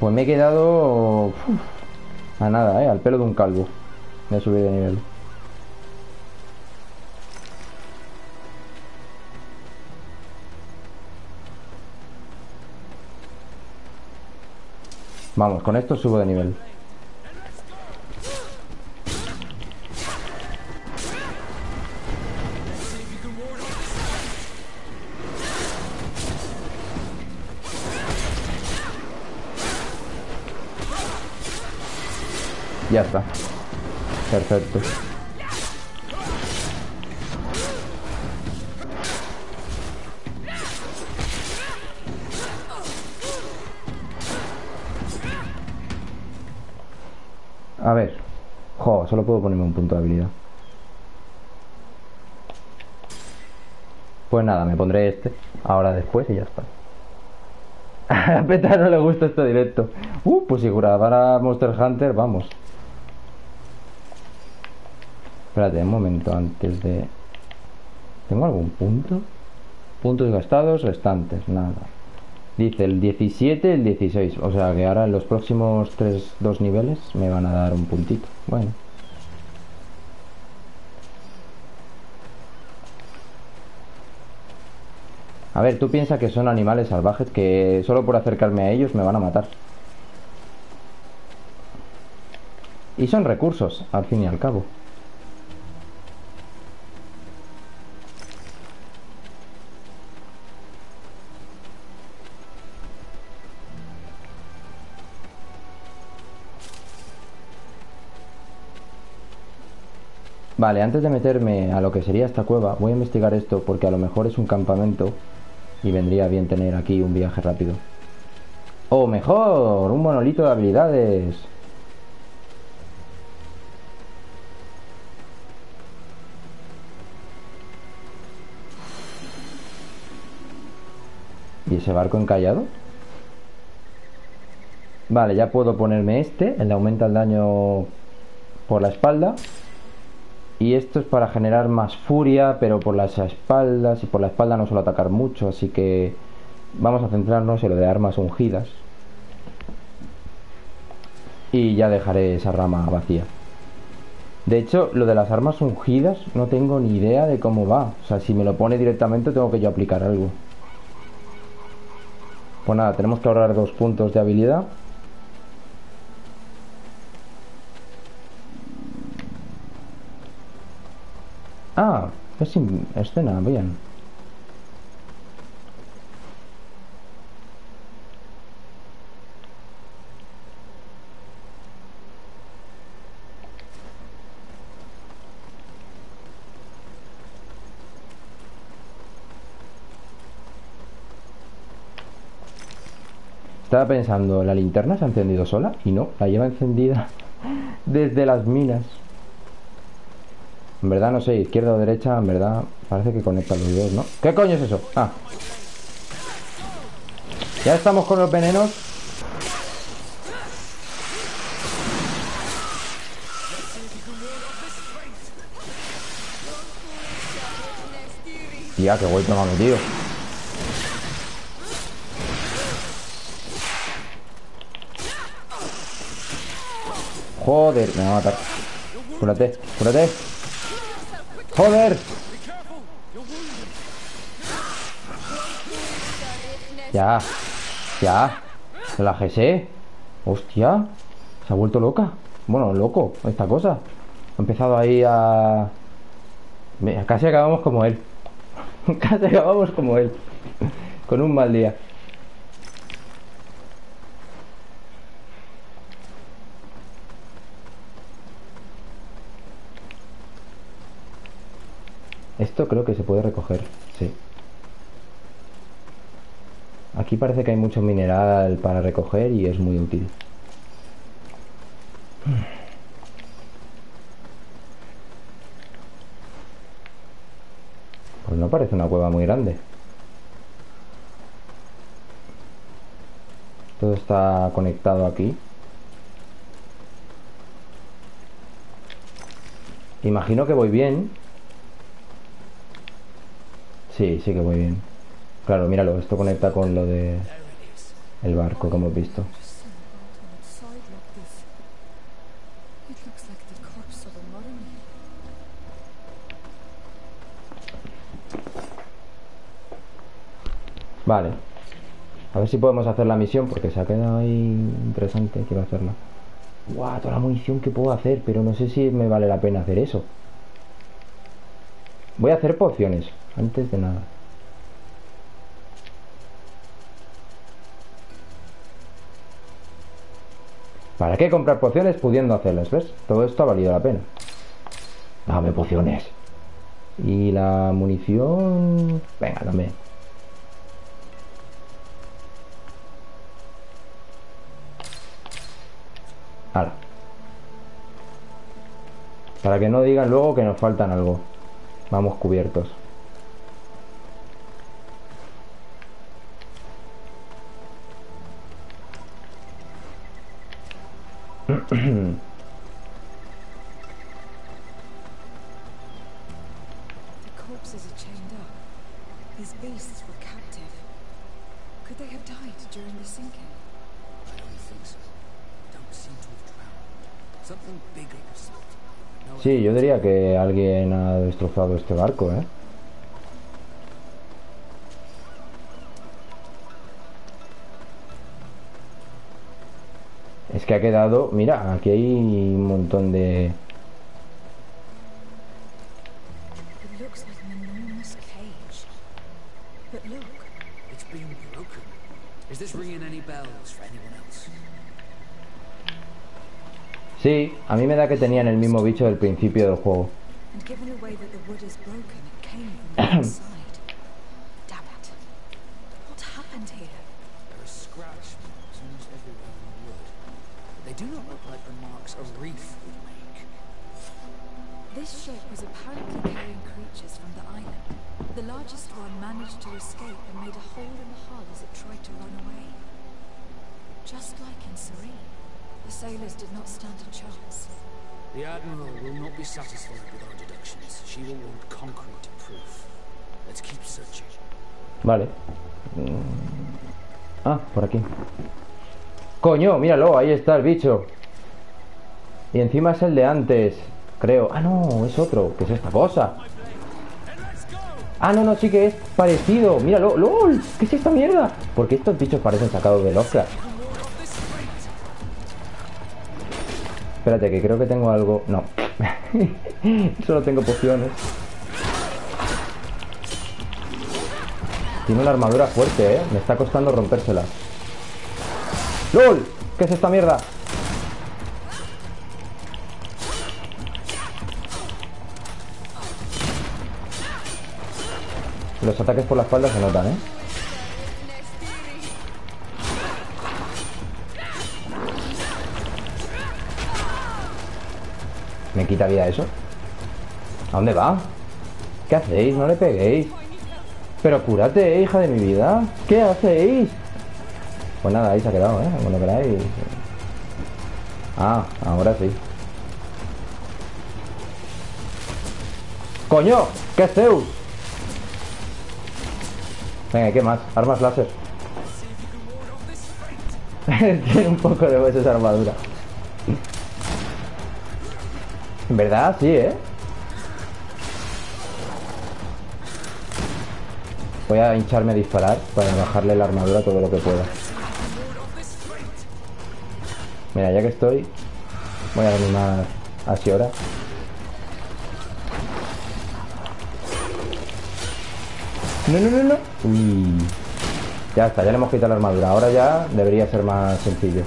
Pues me he quedado a nada, al pelo de un calvo. Me he subido de nivel. Vamos, con esto subo de nivel. Ya está. Perfecto. A ver. Jo, solo puedo ponerme un punto de habilidad. Pues nada, me pondré este ahora después y ya está. A Peta no le gusta esto directo. Pues si grabara Monster Hunter, vamos. Espérate un momento antes de... ¿Tengo algún punto? Puntos gastados, restantes, nada. Dice el 17, el 16. O sea que ahora en los próximos 2 niveles me van a dar un puntito. Bueno. A ver, tú piensas que son animales salvajes que solo por acercarme a ellos me van a matar. Y son recursos, al fin y al cabo. Vale, antes de meterme a lo que sería esta cueva, voy a investigar esto porque a lo mejor es un campamento y vendría bien tener aquí un viaje rápido. O mejor, un monolito de habilidades. ¿Y ese barco encallado? Vale, ya puedo ponerme este. El aumenta el daño por la espalda. Y esto es para generar más furia, pero por las espaldas. Y por la espalda no suelo atacar mucho, así que vamos a centrarnos en lo de armas ungidas. Y ya dejaré esa rama vacía. De hecho, lo de las armas ungidas no tengo ni idea de cómo va. O sea, si me lo pone directamente tengo que yo aplicar algo. Pues nada, tenemos que ahorrar 2 puntos de habilidad. Ah, es sin escena, bien. Estaba pensando, la linterna se ha encendido sola y no, la lleva encendida desde las minas. En verdad no sé, izquierda o derecha, en verdad parece que conectan los dos, ¿no? ¿Qué coño es eso? Ah. Ya estamos con los venenos. Tía, qué vuelta me ha metido. Joder, me va a matar. Cúrate, cúrate. Joder. Ya, ya. Relájese. Hostia. Se ha vuelto loca. Bueno, loco, esta cosa. Ha empezado ahí a... Mira, casi acabamos como él. Casi acabamos como él. Con un mal día. Esto creo que se puede recoger, sí. Aquí parece que hay mucho mineral para recoger y es muy útil. Pues no parece una cueva muy grande. Todo está conectado aquí. Imagino que voy bien. Sí, sí que voy bien. Claro, míralo, esto conecta con lo de el barco que hemos visto. Vale. A ver si podemos hacer la misión, porque se ha quedado ahí interesante. Quiero hacerla. Guau, toda la munición que puedo hacer, pero no sé si me vale la pena hacer eso. Voy a hacer pociones, antes de nada. ¿Para qué comprar pociones pudiendo hacerlas? ¿Ves? Todo esto ha valido la pena. Dame pociones. Y la munición... Venga, dame. Ahora. Para que no digan luego que nos faltan algo. Vamos cubiertos. Sí, yo diría que alguien ha destrozado este barco, ¿eh? Es que ha quedado... Mira, aquí hay un montón de... Sí, a mí me da que tenían el mismo bicho del principio del juego. and given away that the wood is broken, it came from the outside. Damn it. What happened here? There are scratch marks almost everywhere in the wood. They do not look like the marks a reef would make. This ship was apparently carrying creatures from the island. The largest one managed to escape and made a hole in the hull as it tried to run away. Just like in Serene, the sailors did not stand a chance. The Admiral will not be satisfied with our deductions. She will want concrete proof. Let's keep searching. Vale. Ah, por aquí. Coño, míralo, ahí está el bicho. Y encima es el de antes, creo. Ah, no, es otro. ¿Qué es esta cosa? Ah, no, no, sí que es parecido. Míralo. ¡Lol! ¿Qué es esta mierda? Porque estos bichos parecen sacados de Lovecraft. Espérate, que creo que tengo algo... No. Solo tengo pociones. Tiene una armadura fuerte, ¿eh? Me está costando rompérsela. ¡Lol! ¿Qué es esta mierda? Los ataques por la espalda se notan, ¿eh? ¿Me quita vida eso? ¿A dónde va? ¿Qué hacéis? No le peguéis. Pero cúrate, hija de mi vida. ¿Qué hacéis? Pues nada, ahí se ha quedado, ¿eh? Cuando queráis. Ah, ahora sí. ¡Coño! ¿Qué es Zeus? Venga, ¿qué más? Armas láser. Tiene un poco de huesos esa armadura. En verdad, sí, ¿eh? Voy a hincharme a disparar para bajarle la armadura todo lo que pueda. Mira, ya que estoy, voy a animar a Shiora. No, no, no, no. Uy. Ya está, ya le hemos quitado la armadura. Ahora ya debería ser más sencillo.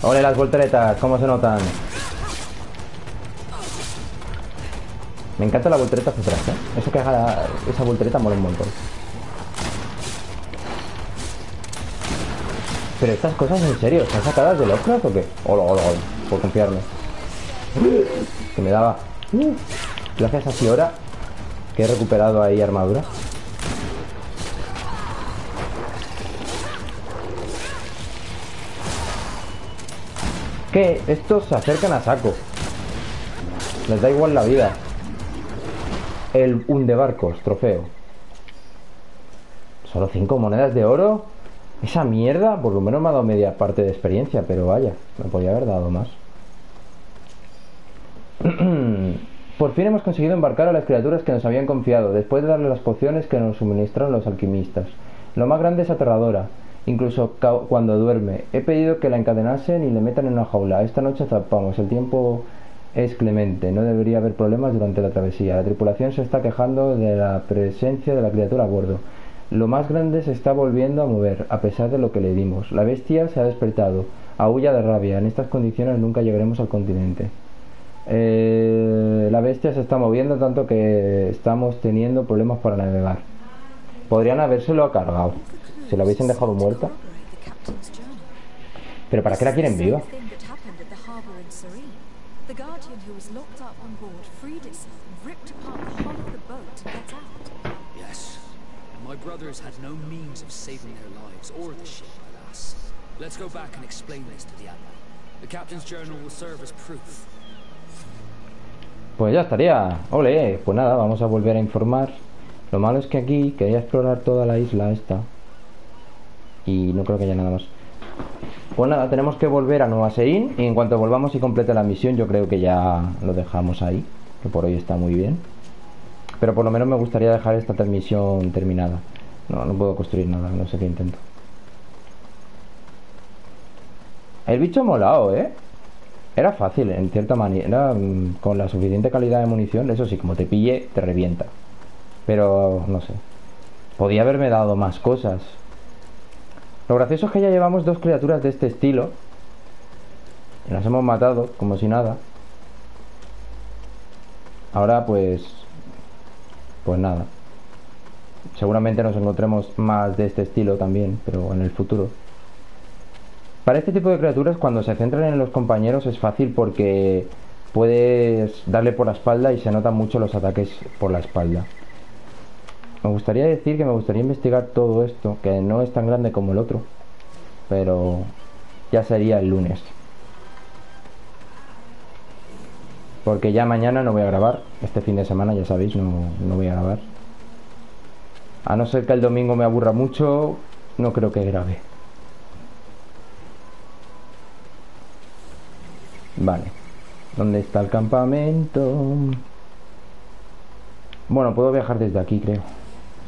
Ole las volteretas, ¿cómo se notan? Me encanta la voltereta hacia atrás, ¿eh? Eso que haga esa voltereta mola un montón. Pero estas cosas, en serio, ¿están sacadas de Lovecraft o qué? Hola, hola, hola, por confiarme. Que me daba. Gracias a Shiora, que he recuperado ahí armadura. Que estos se acercan a saco. Les da igual la vida. El hundebarcos, trofeo. Solo 5 monedas de oro. Esa mierda, por lo menos me ha dado media parte de experiencia, pero vaya, me podía haber dado más. Por fin hemos conseguido embarcar a las criaturas que nos habían confiado, después de darle las pociones que nos suministraron los alquimistas. Lo más grande es aterradora. Incluso cuando duerme. He pedido que la encadenasen y le metan en una jaula. Esta noche zarpamos. El tiempo es clemente. No debería haber problemas durante la travesía. La tripulación se está quejando de la presencia de la criatura a bordo. Lo más grande se está volviendo a mover, a pesar de lo que le dimos. La bestia se ha despertado. Aúlla de rabia. En estas condiciones nunca llegaremos al continente. La bestia se está moviendo tanto que estamos teniendo problemas para navegar. Podrían habérselo cargado. Si la hubiesen dejado muerta. ¿Pero para qué la quieren viva? Pues ya estaría. Ole, pues nada, vamos a volver a informar. Lo malo es que aquí quería explorar toda la isla esta. Y no creo que haya nada más. Pues nada, tenemos que volver a Nueva Sein. Y en cuanto volvamos y complete la misión, yo creo que ya lo dejamos ahí. Que por hoy está muy bien. Pero por lo menos me gustaría dejar esta misión terminada. No, no puedo construir nada, no sé qué intento. El bicho ha molado, ¿eh? Era fácil, en cierta manera. Con la suficiente calidad de munición. Eso sí, como te pille, te revienta. Pero no sé, podía haberme dado más cosas. Lo gracioso es que ya llevamos dos criaturas de este estilo y las hemos matado como si nada. Ahora pues nada, seguramente nos encontremos más de este estilo también, pero en el futuro. Para este tipo de criaturas, cuando se centran en los compañeros es fácil porque puedes darle por la espalda y se notan mucho los ataques por la espalda. Me gustaría decir que me gustaría investigar todo esto, que no es tan grande como el otro, pero ya sería el lunes, porque ya mañana no voy a grabar. Este fin de semana, ya sabéis, no voy a grabar. A no ser que el domingo me aburra mucho, no creo que grabe. Vale, ¿dónde está el campamento? Bueno, puedo viajar desde aquí, creo,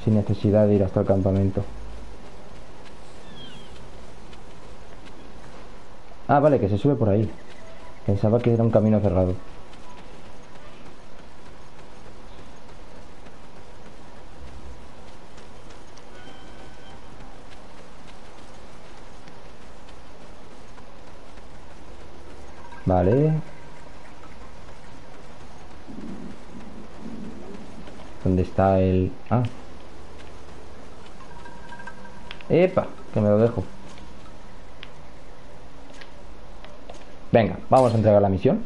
sin necesidad de ir hasta el campamento. Ah, vale, que se sube por ahí. Pensaba que era un camino cerrado. Vale. ¿Dónde está el...? Ah. ¡Epa! Que me lo dejo. Venga, vamos a entregar la misión.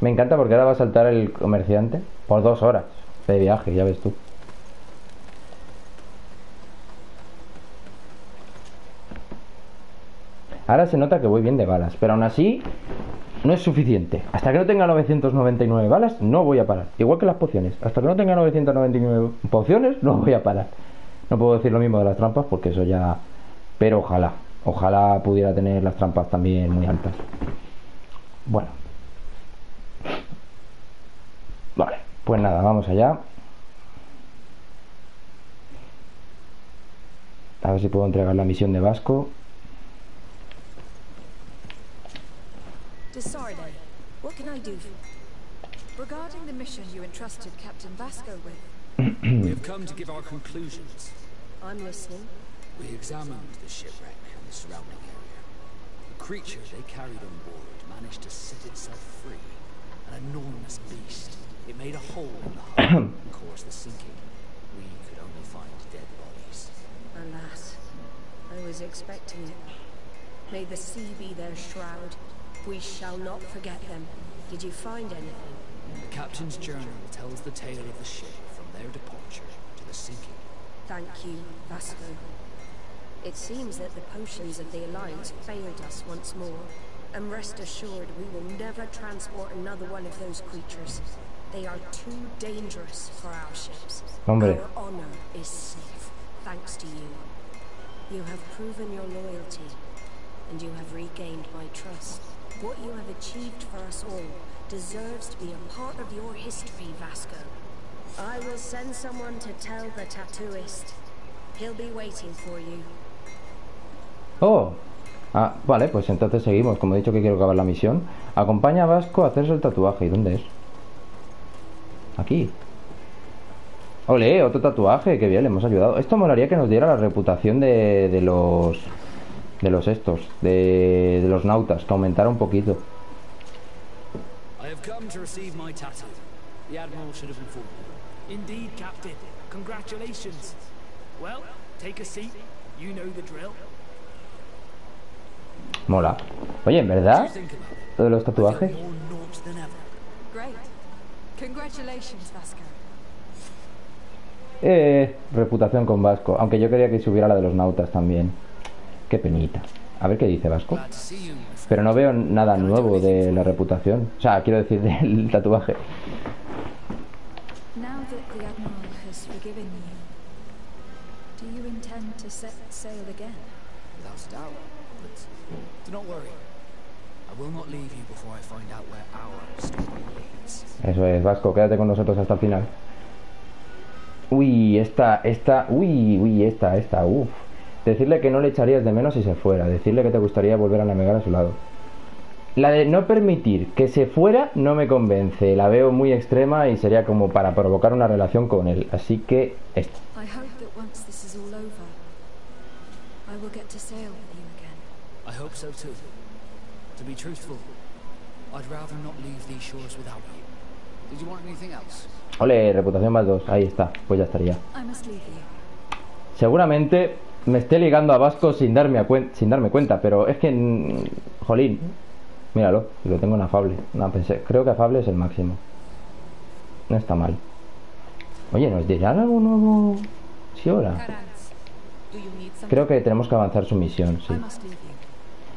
Me encanta porque ahora va a saltar el comerciante por 2 horas de viaje, ya ves tú. Ahora se nota que voy bien de balas, pero aún así no es suficiente. Hasta que no tenga 999 balas no voy a parar. Igual que las pociones, hasta que no tenga 999 pociones no voy a parar. No puedo decir lo mismo de las trampas porque eso ya... Pero ojalá, ojalá pudiera tener las trampas también muy altas. Bueno, vale, pues nada, vamos allá. A ver si puedo entregar la misión de Vasco. Decided. What can I do for you? Regarding the mission you entrusted Captain Vasco with, we've come to give our conclusions. I'm listening. We examined the shipwreck and the surrounding area. The creature they carried on board managed to set itself free. An enormous beast. It made a hole in the hull and caused the sinking. We could only find dead bodies. Alas, I was expecting it. May the sea be their shroud. We shall not forget them. Did you find anything? The captain's journal tells the tale of the ship from their departure to the sinking. Thank you, Vasco. It seems that the potions of the Alliance failed us once more. And rest assured, we will never transport another one of those creatures. They are too dangerous for our ships. Hombre. Our honor is safe, thanks to you. You have proven your loyalty, and you have regained my trust. What you have achieved for us all deserves to be a part of your history, Vasco. I will send someone to tell the tattooist. He'll be waiting for you. Oh, ah, vale, pues entonces seguimos. Como he dicho que quiero acabar la misión, acompaña a Vasco a hacerse el tatuaje. ¿Y dónde es? Aquí. Ole, otro tatuaje. Qué bien, le hemos ayudado. Esto molaría que nos diera la reputación de los nautas, que aumentara un poquito. Mola. Oye, ¿en verdad? Lo de los tatuajes. Reputación con Vasco. Aunque yo quería que subiera la de los nautas también. Qué penita. A ver qué dice Vasco. Pero no veo nada nuevo de la reputación. O sea, quiero decir, del tatuaje. Eso es, Vasco, quédate con nosotros hasta el final. Uy, esta, uff. Decirle que no le echarías de menos si se fuera. Decirle que te gustaría volver a navegar a su lado. La de no permitir que se fuera no me convence. La veo muy extrema y sería como para provocar una relación con él. Así que esta. Ole, reputación +2. Ahí está, pues ya estaría. Seguramente me esté ligando a Vasco sin darme cuenta, pero es que... Jolín. Míralo, lo tengo en afable. No, pensé, creo que afable es el máximo. No está mal. Oye, ¿nos dirán algo nuevo? Sí, ahora. Creo que tenemos que avanzar su misión, sí.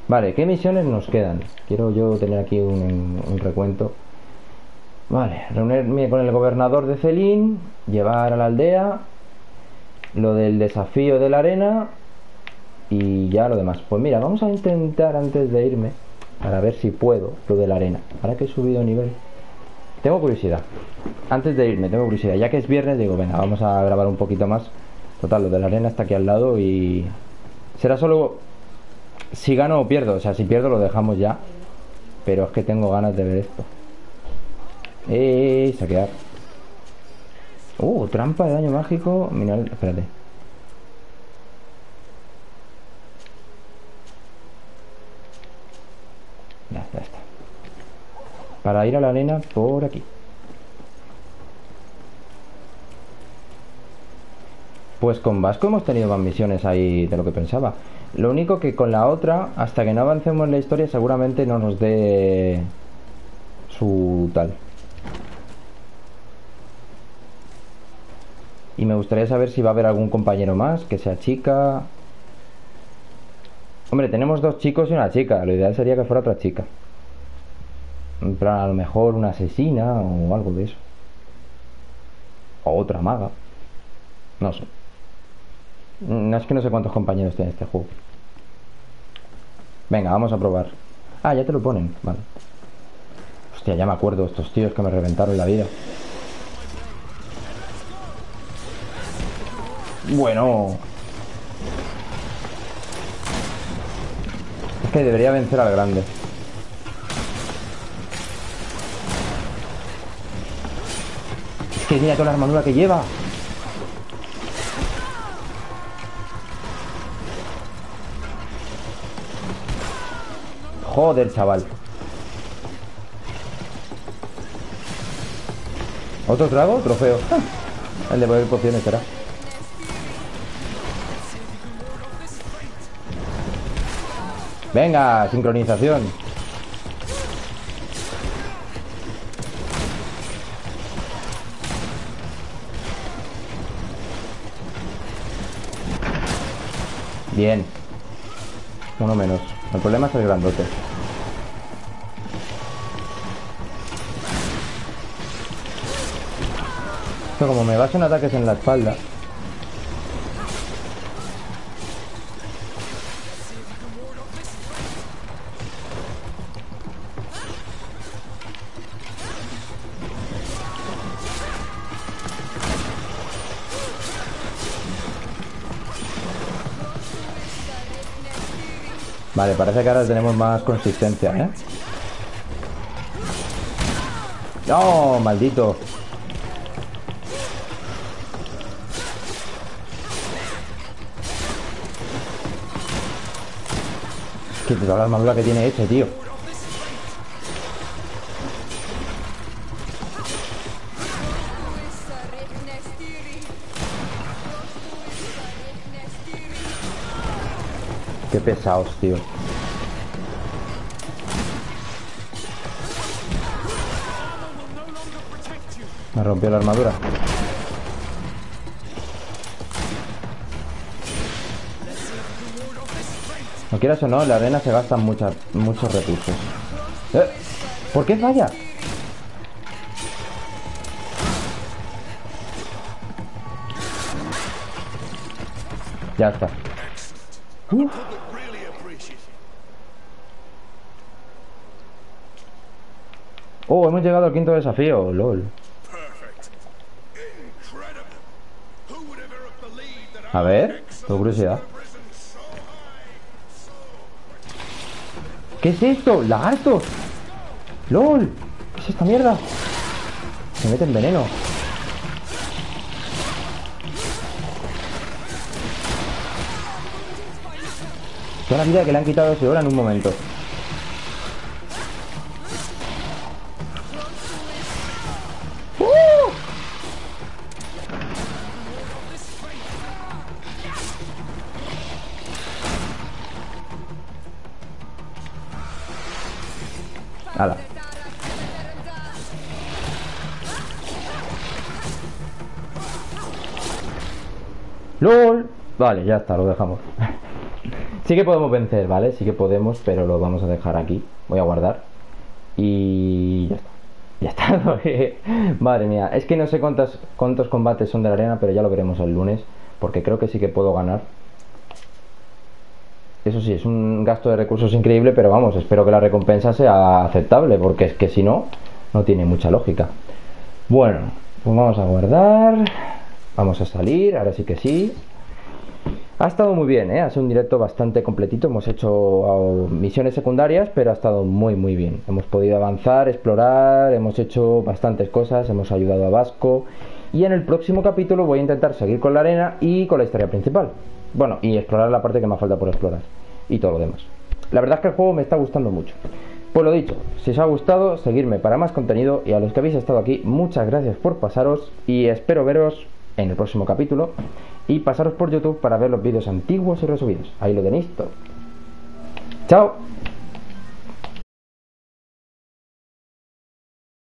Vale, ¿qué misiones nos quedan? Quiero yo tener aquí un recuento. Vale, reunirme con el gobernador de Celín, llevar a la aldea, lo del desafío de la arena y ya lo demás. Pues mira, vamos a intentar antes de irme, para ver si puedo, lo de la arena. Ahora que he subido nivel, tengo curiosidad. Antes de irme, tengo curiosidad. Ya que es viernes, digo, venga, vamos a grabar un poquito más. Total, lo de la arena está aquí al lado y... será solo si gano o pierdo. O sea, si pierdo lo dejamos ya. Pero es que tengo ganas de ver esto. Saquear. Trampa de daño mágico. Mira, espérate. Ya está. Para ir a la arena por aquí. Pues con Vasco hemos tenido más misiones ahí de lo que pensaba. Lo único que con la otra, hasta que no avancemos en la historia, seguramente no nos dé su tal. Y me gustaría saber si va a haber algún compañero más que sea chica. Hombre, tenemos dos chicos y una chica. Lo ideal sería que fuera otra chica. En plan, a lo mejor una asesina o algo de eso. O otra maga. No sé. No, es que no sé cuántos compañeros tiene este juego. Venga, vamos a probar. Ah, ya te lo ponen. Vale. Hostia, ya me acuerdo de estos tíos que me reventaron la vida. Bueno... es que debería vencer al grande. Es que mira toda la armadura que lleva. Joder, chaval. ¿Otro trago? Trofeo. El de poder pociones será. Venga, sincronización. Bien. Uno menos. El problema es el grandote. Esto como me basen ataques en la espalda. Vale, parece que ahora tenemos más consistencia, ¿eh? ¡No! ¡Maldito! Que toda la armadura que tiene hecho, tío. Qué pesados, tío. Me rompió la armadura. No quieras o no, en la arena se gastan muchos recursos. ¿Por qué falla? Ya está. Uf. Oh, hemos llegado al 5.º desafío, lol. A ver, tengo curiosidad. ¿Qué es esto? ¡Lagartos! ¡Lol! ¿Qué es esta mierda? Se meten veneno. Toda la vida que le han quitado ese oro en un momento. Ala. ¡Lol! Vale, ya está, lo dejamos. Sí que podemos vencer, ¿vale? Sí que podemos, pero lo vamos a dejar aquí. Voy a guardar. Y... ya está. Ya está. Madre mía, es que no sé cuántos combates son de la arena, pero ya lo veremos el lunes, porque creo que sí que puedo ganar. Eso sí, es un gasto de recursos increíble, pero vamos, espero que la recompensa sea aceptable, porque es que si no, no tiene mucha lógica. Bueno, pues vamos a guardar. Vamos a salir, ahora sí que sí. Ha estado muy bien, ¿eh? Ha sido un directo bastante completito. Hemos hecho misiones secundarias, pero ha estado muy, muy bien. Hemos podido avanzar, explorar, hemos hecho bastantes cosas, hemos ayudado a Vasco. Y en el próximo capítulo voy a intentar seguir con la arena y con la historia principal. Bueno, y explorar la parte que me falta por explorar. Y todo lo demás. La verdad es que el juego me está gustando mucho. Pues lo dicho, si os ha gustado, seguirme para más contenido. Y a los que habéis estado aquí, muchas gracias por pasaros. Y espero veros en el próximo capítulo. Y pasaros por YouTube para ver los vídeos antiguos y resubidos. Ahí lo tenéis todo. ¡Chao!